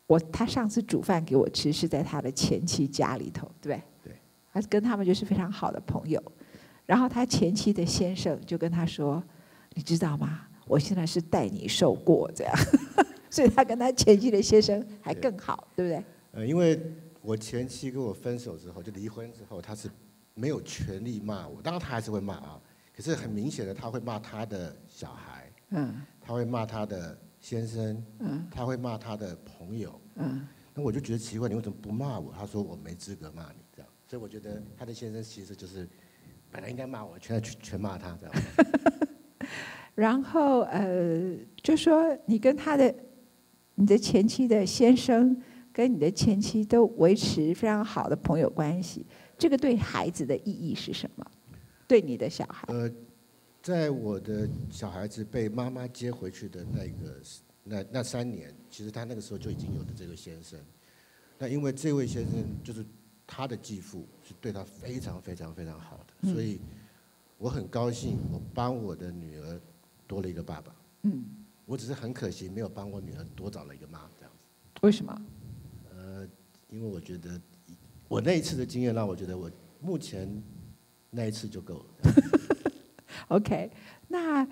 我他上次煮饭给我吃是在他的前妻家里头，对不对？对。他跟他们就是非常好的朋友，然后他前妻的先生就跟他说：“你知道吗？我现在是代你受过这样。”所以他跟他前妻的先生还更好， 对, 对不对？呃，因为我前妻跟我分手之后，就离婚之后，他是没有权利骂我，当然他还是会骂啊，可是很明显的他会骂他的小孩。嗯。他会骂他的先生，嗯、他会骂他的朋友、嗯，那我就觉得奇怪，你为什么不骂我？他说我没资格骂你，这样，所以我觉得他的先生其实就是本来应该骂我，全全骂他这样。然后呃，就说你跟他的你的前妻的先生跟你的前妻都维持非常好的朋友关系，这个对孩子的意义是什么？对你的小孩？呃在我的小孩子被妈妈接回去的那个那那三年，其实他那个时候就已经有的这个先生，那因为这位先生就是他的继父，是对他非常非常非常好的，所以我很高兴，我帮我的女儿多了一个爸爸。嗯，我只是很可惜没有帮我女儿多找了一个妈，这样子。为什么？呃，因为我觉得我那一次的经验让我觉得我目前那一次就够了。OK， 那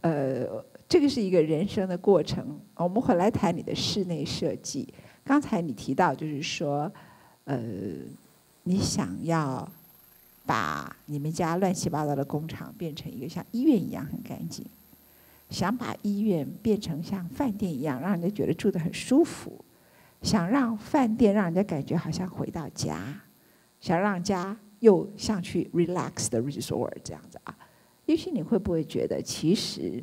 呃，这个是一个人生的过程。我们回来谈你的室内设计。刚才你提到就是说，呃，你想要把你们家乱七八糟的工厂变成一个像医院一样很干净，想把医院变成像饭店一样，让人家觉得住得很舒服，想让饭店让人家感觉好像回到家，想让家又像去 relax 的 resort 这样子啊。也许你会不会觉得，其实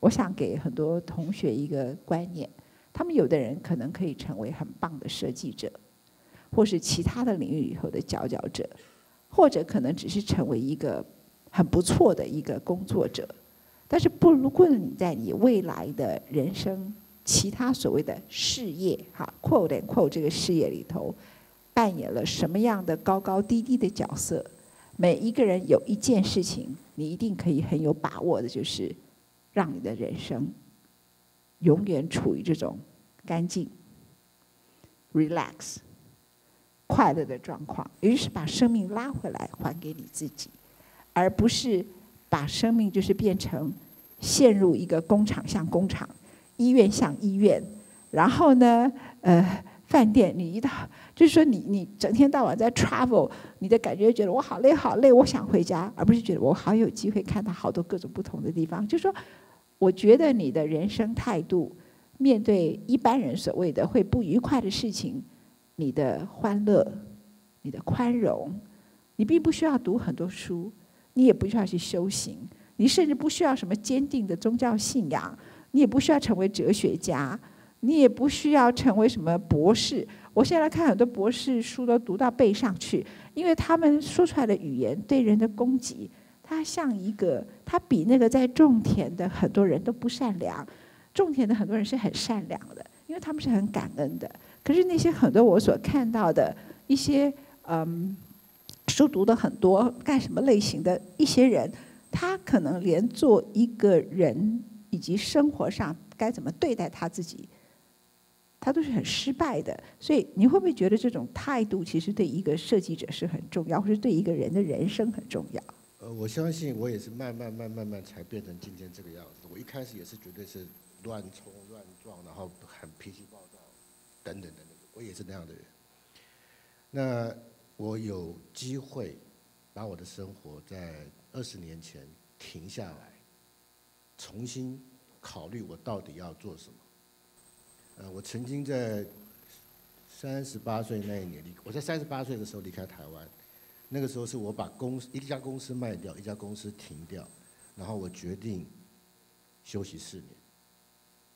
我想给很多同学一个观念，他们有的人可能可以成为很棒的设计者，或是其他的领域里头的佼佼者。或者可能只是成为一个很不错的一个工作者，但是不如果你在你未来的人生其他所谓的事业哈 quote and quote 这个事业里头扮演了什么样的高高低低的角色，每一个人有一件事情你一定可以很有把握的，就是让你的人生永远处于这种干净 relax 快乐的状况，也就是把生命拉回来还给你自己，而不是把生命就是变成陷入一个工厂像工厂，医院像医院，然后呢，呃，饭店你一到就是说你你整天到晚在 travel， 你的感觉觉得我好累好累，我想回家，而不是觉得我好有机会看到好多各种不同的地方。就是说，我觉得你的人生态度面对一般人所谓的会不愉快的事情。你的欢乐，你的宽容，你并不需要读很多书，你也不需要去修行，你甚至不需要什么坚定的宗教信仰，你也不需要成为哲学家，你也不需要成为什么博士。我现在看很多博士书都读到背上去，因为他们说出来的语言对人的攻击，它像一个，它比那个在种田的很多人都不善良。种田的很多人是很善良的，因为他们是很感恩的。可是那些很多我所看到的一些嗯书读的很多干什么类型的一些人，他可能连做一个人以及生活上该怎么对待他自己，他都是很失败的。所以你会不会觉得这种态度其实对一个设计者是很重要，或是对一个人的人生很重要？呃，我相信我也是慢慢慢慢慢才变成今天这个样子。我一开始也是绝对是乱冲乱撞，然后很脾气暴躁。等等等等，我也是那样的人。那我有机会把我的生活在二十年前停下来，重新考虑我到底要做什么。呃，我曾经在三十八岁那一年，我在三十八岁的时候离开台湾。那个时候是我把公司一家公司卖掉，一家公司停掉，然后我决定休息四年。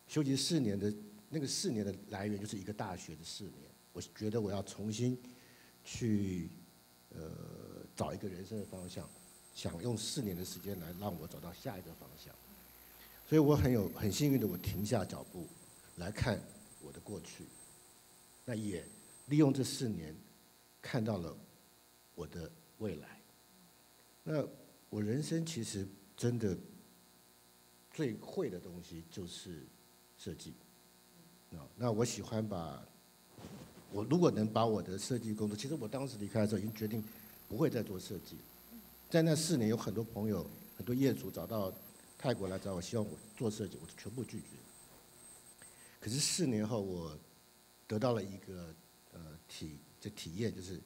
休息四年的。那个四年的来源就是一个大学的四年，我觉得我要重新去呃找一个人生的方向，想用四年的时间来让我找到下一个方向。所以我很有很幸运的，我停下脚步来看我的过去，那也利用这四年看到了我的未来。那我人生其实真的最会的东西就是设计。那我喜欢把，我如果能把我的设计工作，其实我当时离开的时候已经决定不会再做设计。在那四年，有很多朋友、很多业主找到泰国来找我，希望我做设计，我全部拒绝。可是四年后，我得到了一个呃体这体验，就是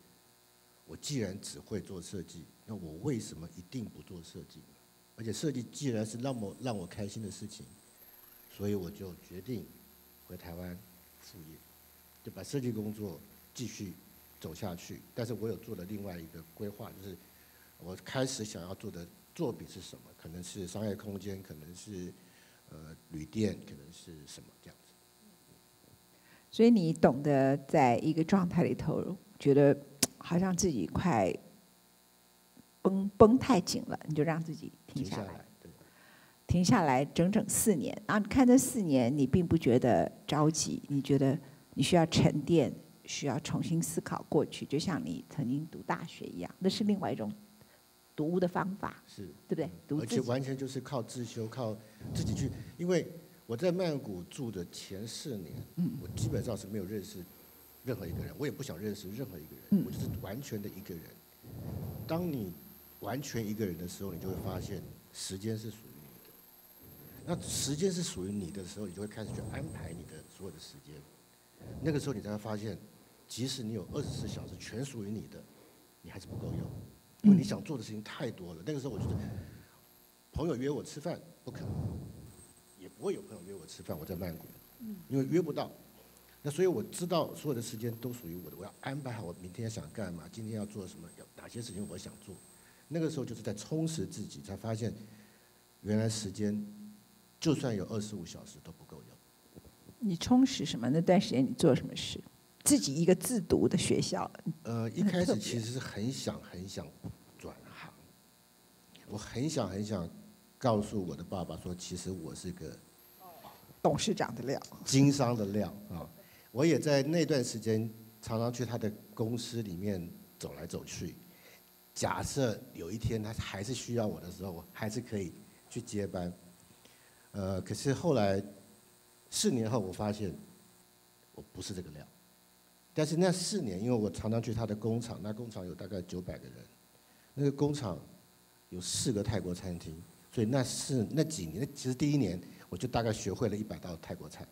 我既然只会做设计，那我为什么一定不做设计？而且设计既然是让我让我开心的事情，所以我就决定。回台湾副业，就把设计工作继续走下去。但是我有做了另外一个规划，就是我开始想要做的作品是什么？可能是商业空间，可能是呃旅店，可能是什么这样子。所以你懂得在一个状态里头，觉得好像自己快绷绷太紧了，你就让自己停下来。停下来整整四年啊！你看这四年，你并不觉得着急，你觉得你需要沉淀，需要重新思考过去，就像你曾经读大学一样，那是另外一种独屋的方法，是对不对？独自而且完全就是靠自修，靠自己去。因为我在曼谷住的前四年，嗯、我基本上是没有认识任何一个人，我也不想认识任何一个人，嗯、我就是完全的一个人。当你完全一个人的时候，你就会发现时间是属于你的。那时间是属于你的时候，你就会开始去安排你的所有的时间。那个时候你才会发现，即使你有二十四小时全属于你的，你还是不够用，因为你想做的事情太多了。那个时候我觉得，朋友约我吃饭不可能，也不会有朋友约我吃饭。我在曼谷，因为约不到。那所以我知道所有的时间都属于我的，我要安排好我明天想干嘛，今天要做什么，要哪些事情我想做。那个时候就是在充实自己，才发现原来时间就算有二十五小时都不够用。你充实什么？那段时间你做什么事？自己一个自读的学校。呃，一开始其实是很想很想转行，我很想很想告诉我的爸爸说，其实我是个董事长的料，经商的料啊。我也在那段时间常常去他的公司里面走来走去。假设有一天他还是需要我的时候，我还是可以去接班。呃，可是后来四年后，我发现我不是这个料。但是那四年，因为我常常去他的工厂，那工厂有大概九百个人，那个工厂有四个泰国餐厅，所以那四那几年，其实第一年我就大概学会了一百道泰国菜，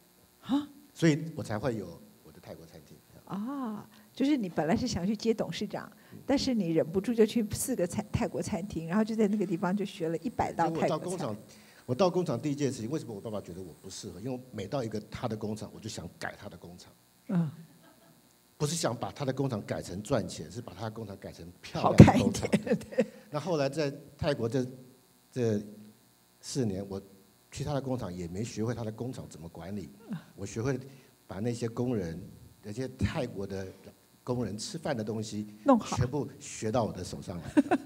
啊，所以我才会有我的泰国餐厅。啊，就是你本来是想去接董事长，但是你忍不住就去四个餐泰国餐厅，然后就在那个地方就学了一百道泰国菜。我到工厂第一件事情，为什么我爸爸觉得我不适合？因为我每到一个他的工厂，我就想改他的工厂。嗯。不是想把他的工厂改成赚钱，是把他的工厂改成漂亮的工厂。那后来在泰国这这四年，我去他的工厂也没学会他的工厂怎么管理，我学会把那些工人、那些泰国的工人吃饭的东西弄好，全部学到我的手上来。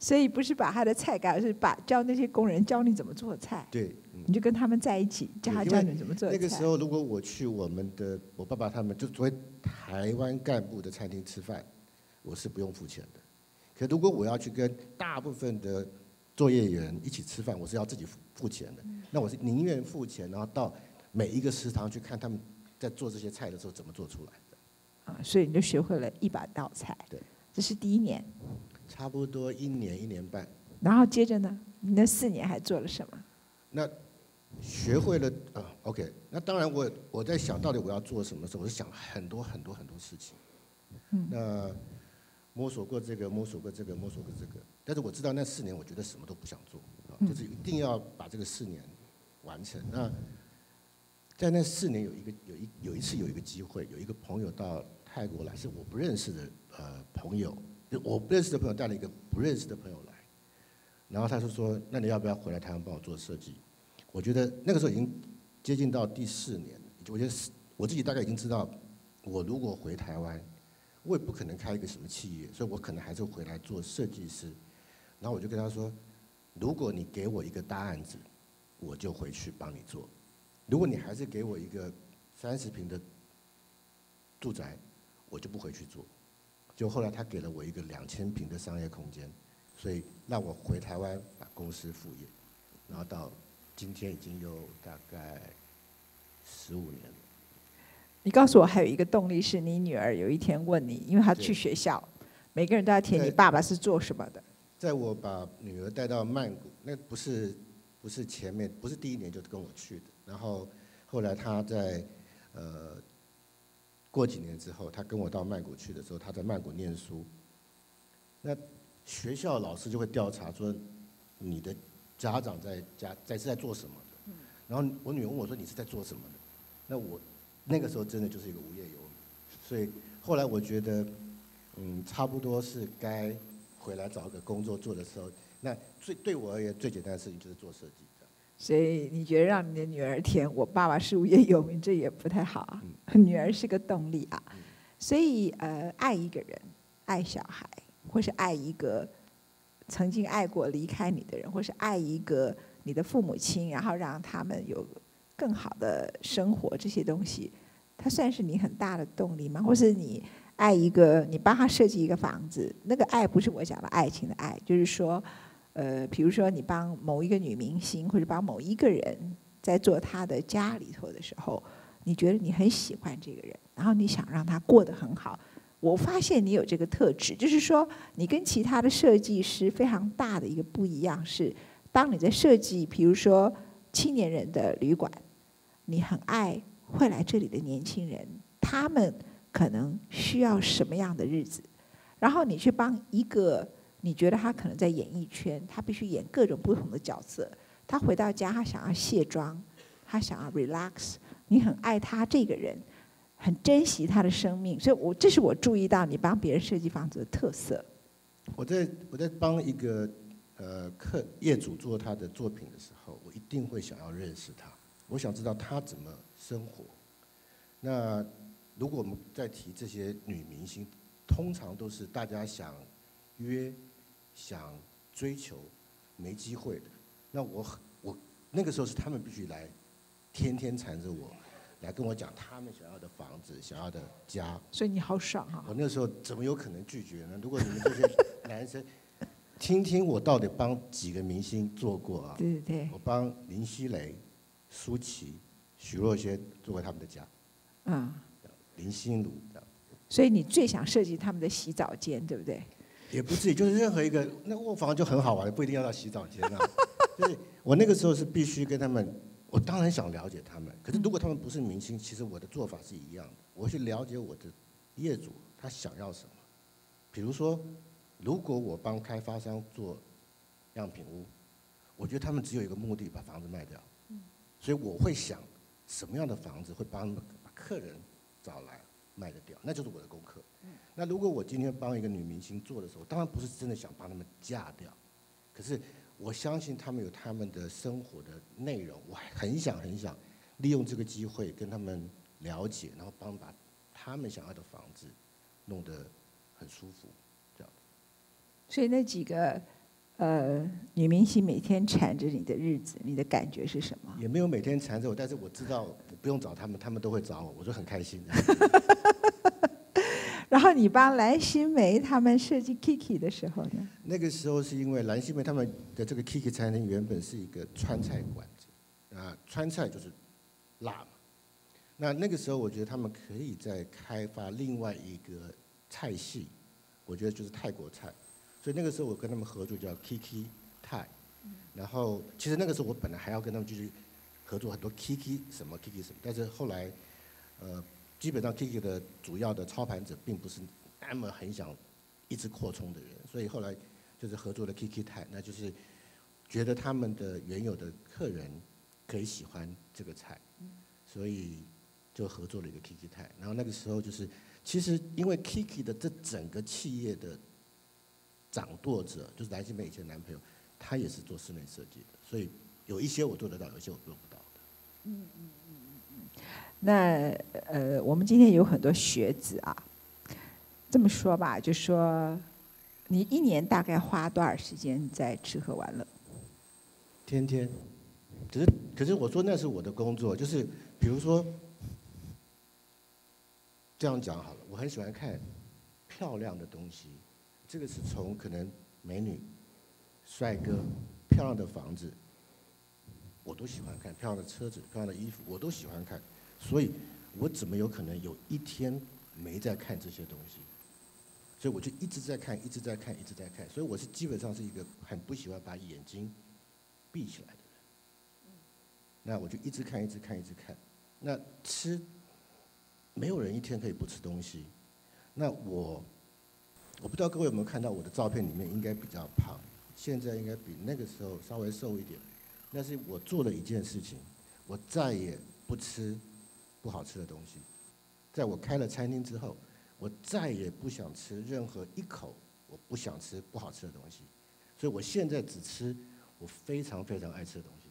所以不是把他的菜改，而是把教那些工人教你怎么做菜。对。你就跟他们在一起，教他教你怎么做菜。那个时候，如果我去我们的我爸爸他们就作为台湾干部的餐厅吃饭，我是不用付钱的。可如果我要去跟大部分的作业员一起吃饭，我是要自己付钱的。那我是宁愿付钱，然后到每一个食堂去看他们在做这些菜的时候怎么做出来的。啊，所以你就学会了一百道菜。对，这是第一年。差不多一年一年半。然后接着呢？你那四年还做了什么？那学会了啊 ，OK。那当然我，我我在想到底我要做什么的时候，我是想很多很多很多事情。嗯。那摸索过这个，摸索过这个，摸索过这个。但是我知道那四年，我觉得什么都不想做，啊，就是一定要把这个四年完成。那在那四年有一个有一有一次有一个机会，有一个朋友到泰国来，是我不认识的呃朋友，就我不认识的朋友带了一个不认识的朋友来，然后他就说：“那你要不要回来台湾帮我做设计？”我觉得那个时候已经接近到第四年，我觉得我自己大概已经知道，我如果回台湾，我也不可能开一个什么企业，所以我可能还是回来做设计师。然后我就跟他说，如果你给我一个大案子，我就回去帮你做；如果你还是给我一个三十平的住宅，我就不回去做。就后来他给了我一个两千平的商业空间，所以让我回台湾把公司副业，然后到。今天已经有大概十五年了。你告诉我还有一个动力是你女儿有一天问你，因为她去学校，每个人都要填你爸爸是做什么的。在我把女儿带到曼谷，那不是不是前面不是第一年就跟我去的，然后后来她在呃过几年之后，她跟我到曼谷去的时候，她在曼谷念书，那学校老师就会调查说你的。家长在家在是在做什么的？然后我女儿问我说：“你是在做什么的？”那我那个时候真的就是一个无业游民，所以后来我觉得，嗯，差不多是该回来找个工作做的时候。那最对我而言最简单的事情就是做设计。所以你觉得让你的女儿填“我爸爸是无业游民”这也不太好啊？嗯、女儿是个动力啊。嗯、所以呃，爱一个人，爱小孩，或是爱一个。曾经爱过离开你的人，或是爱一个你的父母亲，然后让他们有更好的生活，这些东西，它算是你很大的动力吗？或是你爱一个，你帮他设计一个房子，那个爱不是我讲的爱情的爱，就是说，呃，比如说你帮某一个女明星或者帮某一个人在做他的家里头的时候，你觉得你很喜欢这个人，然后你想让他过得很好。我发现你有这个特质，就是说你跟其他的设计师非常大的一个不一样是，当你在设计，比如说青年人的旅馆，你很爱会来这里的年轻人，他们可能需要什么样的日子，然后你去帮一个你觉得他可能在演艺圈，他必须演各种不同的角色，他回到家他想要卸妆，他想要 relax， 你很爱他这个人，很珍惜他的生命，所以我这是我注意到你帮别人设计房子的特色。我在我在帮一个呃客业主做他的作品的时候，我一定会想要认识他，我想知道他怎么生活。那如果我们再提这些女明星，通常都是大家想约、想追求，没机会的。那我我那个时候是他们必须来，天天缠着我，来跟我讲他们想要的房子、想要的家。所以你好爽啊！我那时候怎么有可能拒绝呢？如果你们这些男生，听听我到底帮几个明星做过啊？对对对。我帮林熙蕾、舒淇、许若瑄做过他们的家。嗯。林心如，所以你最想设计他们的洗澡间，对不对？也不是，就是任何一个那卧房就很好玩，不一定要到洗澡间啊。就是我那个时候是必须跟他们，我当然想了解他们，可是如果他们不是明星，其实我的做法是一样的，我去了解我的业主他想要什么。比如说，如果我帮开发商做样品屋，我觉得他们只有一个目的，把房子卖掉。所以我会想什么样的房子会帮他们把客人找来卖得掉，那就是我的功课。那如果我今天帮一个女明星做的时候，当然不是真的想帮他们嫁掉，可是我相信他们有他们的生活的内容，我很想很想利用这个机会跟他们了解，然后帮把他们想要的房子弄得很舒服，这样。所以那几个呃女明星每天缠着你的日子，你的感觉是什么？也没有每天缠着我，但是我知道。不用找他们，他们都会找我，我就很开心。然后你帮蓝心湄他们设计 Kiki 的时候呢？那个时候是因为蓝心湄他们的这个 Kiki 餐厅原本是一个川菜馆子，啊，川菜就是辣嘛。那那个时候我觉得他们可以再开发另外一个菜系，我觉得就是泰国菜。所以那个时候我跟他们合作叫 Kiki 泰，然后其实那个时候我本来还要跟他们继续合作很多 Kiki 什么 Kiki 什么，但是后来，呃，基本上 Kiki 的主要的操盘者并不是那么很想一直扩充的人，所以后来就是合作了 Kiki 泰，那就是觉得他们的原有的客人可以喜欢这个菜，所以就合作了一个 Kiki 泰。然后那个时候就是，其实因为 Kiki 的这整个企业的掌舵者就是蓝心湄以前的男朋友，他也是做室内设计的，所以有一些我做得到，有一些我做不到。嗯嗯嗯嗯嗯，那呃，我们今天有很多学子啊，这么说吧，就说你一年大概花多少时间在吃喝玩乐？天天，可是可是我说那是我的工作，就是比如说这样讲好了，我很喜欢看漂亮的东西，这个是从可能美女、帅哥、漂亮的房子。我都喜欢看漂亮的车子、漂亮的衣服，我都喜欢看，所以，我怎么有可能有一天没在看这些东西？所以我就一直在看，一直在看，一直在看。所以我是基本上是一个很不喜欢把眼睛闭起来的人。那我就一直看，一直看，一直看。那吃，没有人一天可以不吃东西。那我，我不知道各位有没有看到我的照片里面应该比较胖，现在应该比那个时候稍微瘦一点。但是我做了一件事情，我再也不吃不好吃的东西。在我开了餐厅之后，我再也不想吃任何一口我不想吃不好吃的东西。所以我现在只吃我非常非常爱吃的东西。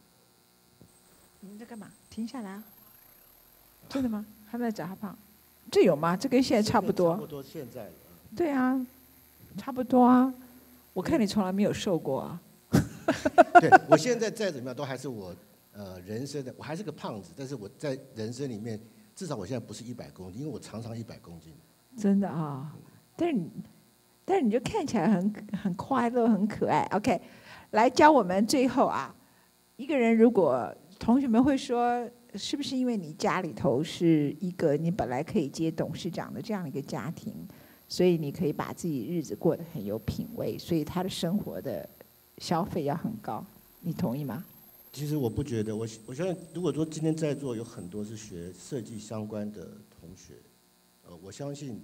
你们在干嘛？停下来啊！真的吗？他们在找他胖？这有吗？这跟现在差不多。差不多现在。对啊，差不多啊。我看你从来没有瘦过啊。对，我现在再怎么样都还是我，呃，人生的我还是个胖子，但是我在人生里面，至少我现在不是一百公斤，因为我常常一百公斤，真的啊、哦，但但是你就看起来很很快乐，很可爱。OK， 来教我们最后啊，一个人如果同学们会说，是不是因为你家里头是一个你本来可以接董事长的这样一个家庭，所以你可以把自己日子过得很有品味，所以他的生活的消费要很高，你同意吗？其实我不觉得，我我相信，如果说今天在座有很多是学设计相关的同学，呃，我相信，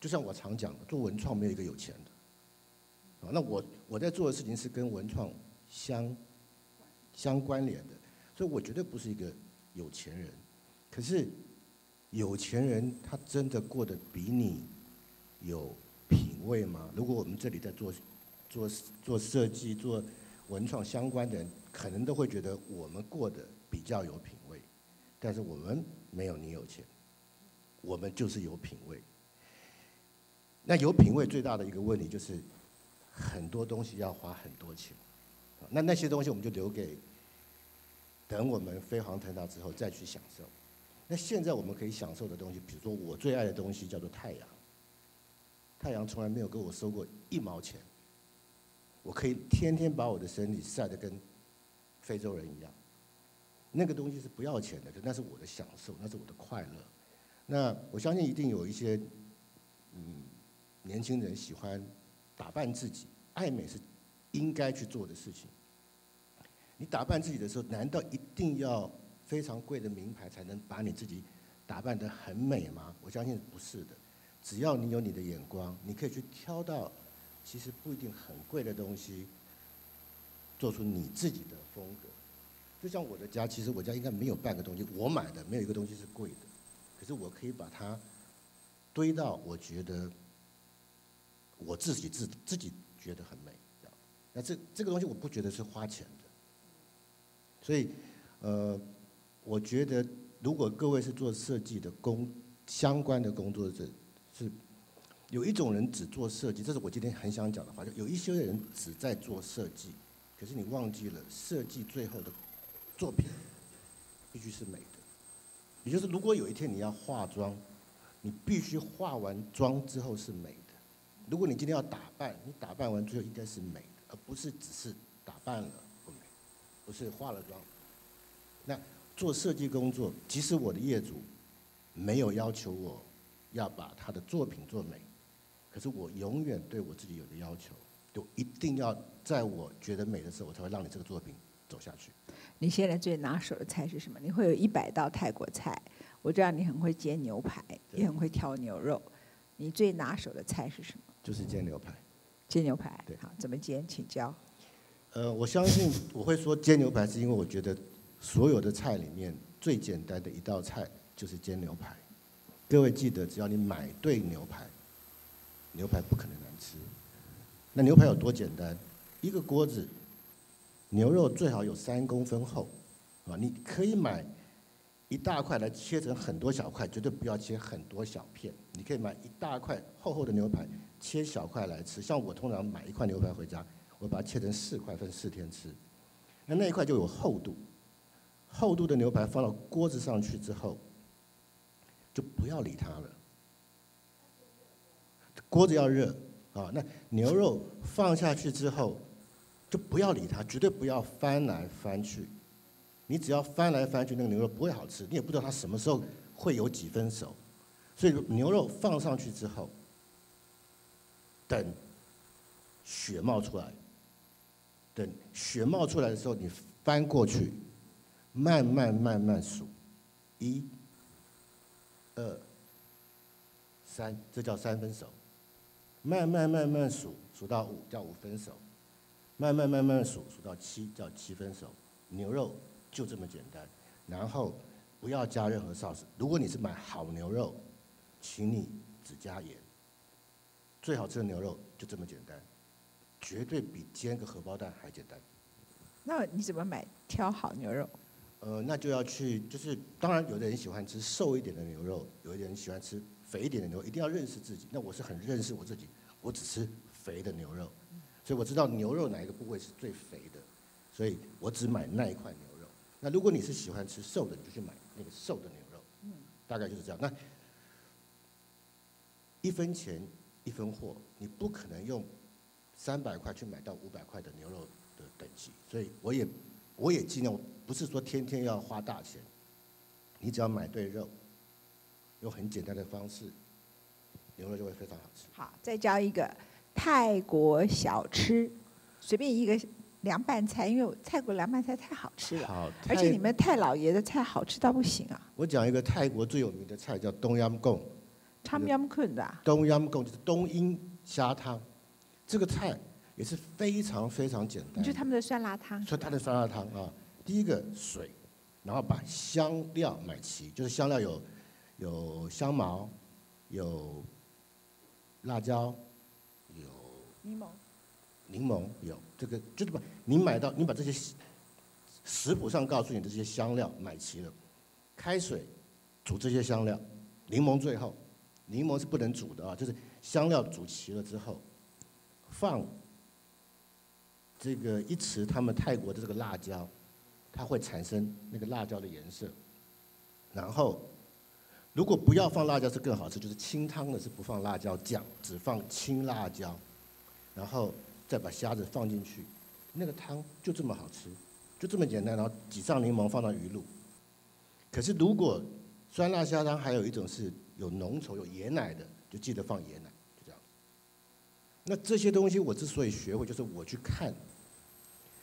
就像我常讲的，做文创没有一个有钱的，啊，那我我在做的事情是跟文创相相关联的，所以我绝对不是一个有钱人。可是有钱人他真的过得比你有品味吗？如果我们这里在做做做设计、做文创相关的人，可能都会觉得我们过得比较有品味，但是我们没有你有钱，我们就是有品味。那有品味最大的一个问题就是，很多东西要花很多钱，那那些东西我们就留给等我们飞黄腾达之后再去享受。那现在我们可以享受的东西，比如说我最爱的东西叫做太阳，太阳从来没有跟我收过一毛钱，我可以天天把我的身体晒得跟非洲人一样，那个东西是不要钱的，那是我的享受，那是我的快乐。那我相信一定有一些，嗯，年轻人喜欢打扮自己，爱美是应该去做的事情。你打扮自己的时候，难道一定要非常贵的名牌才能把你自己打扮得很美吗？我相信不是的，只要你有你的眼光，你可以去挑到其实不一定很贵的东西，做出你自己的风格。就像我的家，其实我家应该没有半个东西我买的，没有一个东西是贵的。可是我可以把它堆到我觉得我自己自自己觉得很美。那这这个东西我不觉得是花钱的。所以，呃，我觉得如果各位是做设计的工相关的工作者，是有一种人只做设计，这是我今天很想讲的话，就有一些人只在做设计。可是你忘记了，设计最后的作品必须是美的。也就是，如果有一天你要化妆，你必须化完妆之后是美的。如果你今天要打扮，你打扮完最后应该是美的，而不是只是打扮了不美，不是化了妆。那做设计工作，即使我的业主没有要求我要把他的作品做美，可是我永远对我自己有个要求。就一定要在我觉得美的时候，我才会让你这个作品走下去。你现在最拿手的菜是什么？你会有一百道泰国菜，我知道你很会煎牛排，也很会挑牛肉。你最拿手的菜是什么？就是煎牛排。煎牛排，对，好，怎么煎？请教。呃，我相信我会说煎牛排，是因为我觉得所有的菜里面最简单的一道菜就是煎牛排。各位记得，只要你买对牛排，牛排不可能难吃。那牛排有多简单？一个锅子，牛肉最好有三公分厚，啊，你可以买一大块来切成很多小块，绝对不要切很多小片。你可以买一大块厚厚的牛排，切小块来吃。像我通常买一块牛排回家，我把它切成四块，分四天吃。那那一块就有厚度，厚度的牛排放到锅子上去之后，就不要理它了。锅子要热。啊，那牛肉放下去之后，就不要理它，绝对不要翻来翻去。你只要翻来翻去，那个牛肉不会好吃，你也不知道它什么时候会有几分熟。所以牛肉放上去之后，等血冒出来，等血冒出来的时候，你翻过去，慢慢慢慢数，一、二、三，这叫三分熟。慢慢慢慢数，数到五叫五分熟；慢慢慢慢数，数到七叫七分熟。牛肉就这么简单，然后不要加任何 sauce。如果你是买好牛肉，请你只加盐。最好吃的牛肉就这么简单，绝对比煎个荷包蛋还简单。那你怎么买挑好牛肉？呃，那就要去，就是当然有的人喜欢吃瘦一点的牛肉，有的人喜欢吃肥一点的牛肉，一定要认识自己。那我是很认识我自己，我只吃肥的牛肉，所以我知道牛肉哪一个部位是最肥的，所以我只买那一块牛肉。那如果你是喜欢吃瘦的，你就去买那个瘦的牛肉，大概就是这样。那一分钱一分货，你不可能用三百块去买到五百块的牛肉的等级。所以我也我也尽量，不是说天天要花大钱，你只要买对肉，用很简单的方式，牛肉就会非常好吃。好，再教一个泰国小吃，随便一个。 凉拌菜，因为泰国凉拌菜太好吃了，好而且你们泰老爷的菜好吃到不行啊！我讲一个泰国最有名的菜叫冬阴功，汤阴功的。冬阴功就是冬阴虾汤，这个菜也是非常非常简单。就他们的酸辣汤。说他的酸辣汤啊，第一个水，然后把香料买齐，就是香料有有香茅，有辣椒，有柠檬。 柠檬有这个，就是把你买到，你把这些食谱上告诉你的这些香料买齐了，开水煮这些香料，柠檬最后，柠檬是不能煮的啊，就是香料煮齐了之后，放这个一匙他们泰国的这个辣椒，它会产生那个辣椒的颜色，然后如果不要放辣椒是更好吃，就是清汤的是不放辣椒酱，只放青辣椒，然后。 再把虾子放进去，那个汤就这么好吃，就这么简单。然后挤上柠檬，放到鱼露。可是如果酸辣虾汤还有一种是有浓稠、有椰奶的，就记得放椰奶，就这样。那这些东西我之所以学会，就是我去看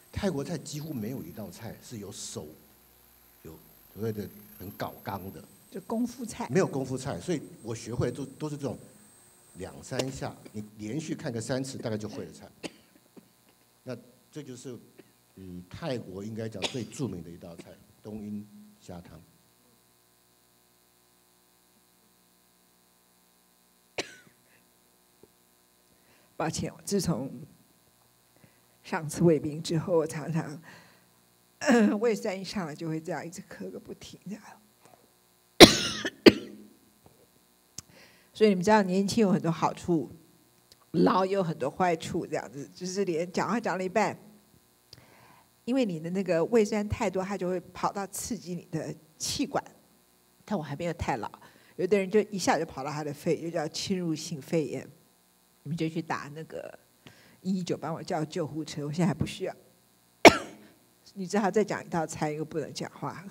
泰国菜，几乎没有一道菜是有手有所谓的很搞纲的，就功夫菜。没有功夫菜，所以我学会都都是这种两三下，你连续看个三次，大概就会的菜。 那这就是，嗯，泰国应该讲最著名的一道菜——冬阴虾汤。抱歉，自从上次胃病之后，我常常胃酸一上来就会这样一直咳个不停的。所以你们知道，年轻有很多好处。 老有很多坏处，这样子就是连讲话讲了一半，因为你的那个胃酸太多，它就会跑到刺激你的气管。但我还没有太老，有的人就一下就跑到他的肺，就叫侵入性肺炎。你们就去打那个一一九帮我叫救护车，我现在还不需要。你只好再讲一道菜，又不能讲话。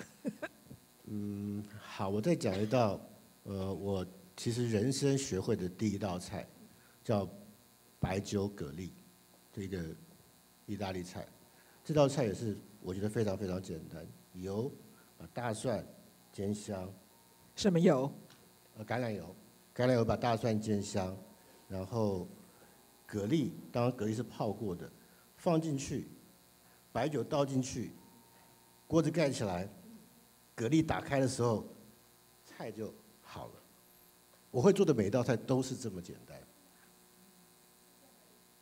嗯，好，我再讲一道，呃，我其实人生学会的第一道菜叫。 白酒蛤蜊，这个意大利菜，这道菜也是我觉得非常非常简单。油，把大蒜煎香。什么油？呃，橄榄油。橄榄油把大蒜煎香，然后蛤蜊，当然蛤蜊是泡过的，放进去，白酒倒进去，锅子盖起来，蛤蜊打开的时候，菜就好了。我会做的每一道菜都是这么简单。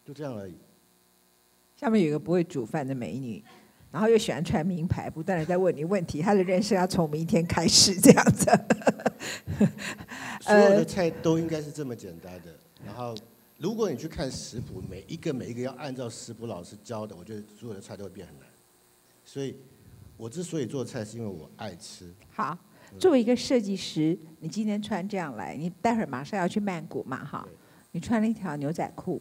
就这样而已。下面有一个不会煮饭的美女，然后又喜欢穿名牌，不断的在问你问题。她的人生要从明天开始这样子。所有的菜都应该是这么简单的。然后，如果你去看食谱，每一个每一个要按照食谱老师教的，我觉得所有的菜都会变很难。所以，我之所以做菜，是因为我爱吃。好，作为一个设计师，你今天穿这样来，你待会儿马上要去曼谷嘛，哈，你穿了一条牛仔裤。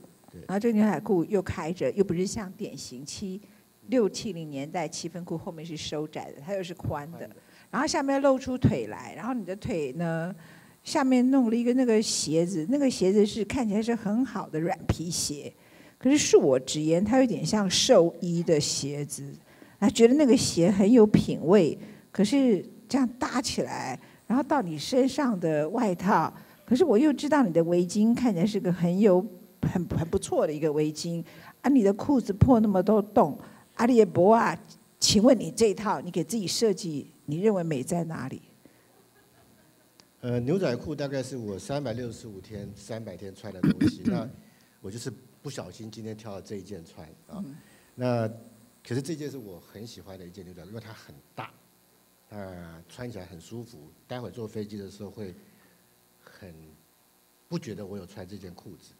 然后这个牛仔裤又开着，又不是像典型七六七零年代七分裤后面是收窄的，它又是宽的，然后下面露出腿来，然后你的腿呢下面弄了一个那个鞋子，那个鞋子是看起来是很好的软皮鞋，可是恕我直言，它有点像寿衣的鞋子，啊，觉得那个鞋很有品味，可是这样搭起来，然后到你身上的外套，可是我又知道你的围巾看起来是个很有。 很很不错的一个围巾，啊，你的裤子破那么多洞，阿里耶博啊，请问你这一套你给自己设计，你认为美在哪里？呃，牛仔裤大概是我三百六十五天、三百天穿的东西，那我就是不小心今天挑了这一件穿啊。嗯、那可是这件是我很喜欢的一件牛仔裤，因为它很大，啊、呃，穿起来很舒服。待会坐飞机的时候会很不觉得我有穿这件裤子。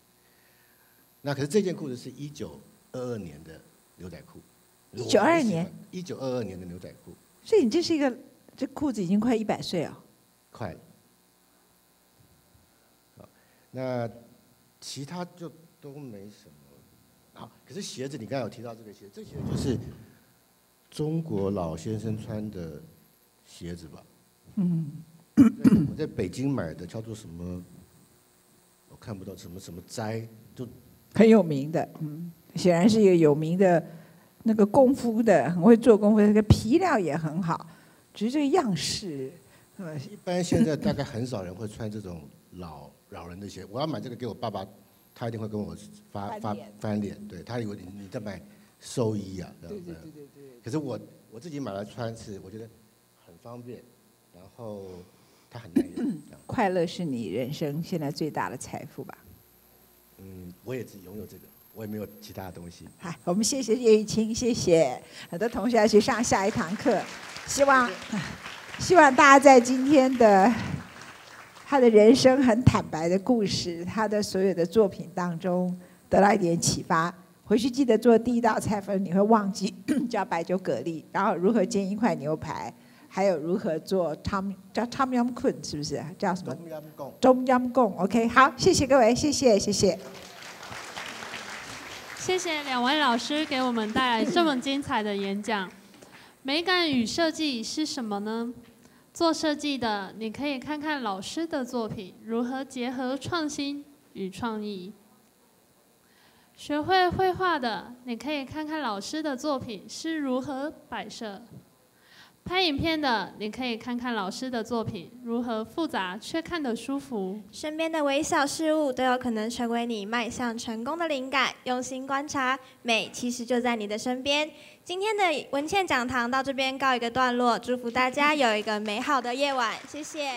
那可是这件裤子是一九二二年的牛仔裤，一九二二年，一九二二年的牛仔裤。所以你这是一个，这裤子已经快一百岁了。快了。那其他就都没什么。好，可是鞋子你刚才有提到这个鞋，这鞋就是中国老先生穿的鞋子吧？嗯。我在北京买的叫做什么？我看不到什么什么斋，就很有名的，嗯，显然是一个有名的。 那个功夫的很会做功夫，那个皮料也很好，只是这个样式。呃，一般现在大概很少人会穿这种老老人的鞋。我要买这个给我爸爸，他一定会跟我发发翻脸。对他以为你你在买寿衣啊，对对对对对。可是我我自己买来穿是，我觉得很方便，然后它很耐用。快乐是你人生现在最大的财富吧？嗯，我也只拥有这个。 我也没有其他的东西。好，我们谢谢叶玉卿，谢谢很多同学要去上下一堂课，希望希望大家在今天的他的人生很坦白的故事，他的所有的作品当中得到一点启发。回去记得做第一道菜分，你会忘记叫白酒蛤蜊，然后如何煎一块牛排，还有如何做汤叫汤姆羊棍，是不是叫什么？中央贡。OK， 好，谢谢各位，谢谢，谢谢。 谢谢两位老师给我们带来这么精彩的演讲。美感与设计是什么呢？做设计的，你可以看看老师的作品如何结合创新与创意；学会绘画的，你可以看看老师的作品是如何摆设；拍影片的，你可以看看老师的作品如何复杂却看得舒服。身边的微小事物都有可能成为你迈向成功的灵感。用心观察，美其实就在你的身边。今天的文茜讲堂到这边告一个段落，祝福大家有一个美好的夜晚，谢谢。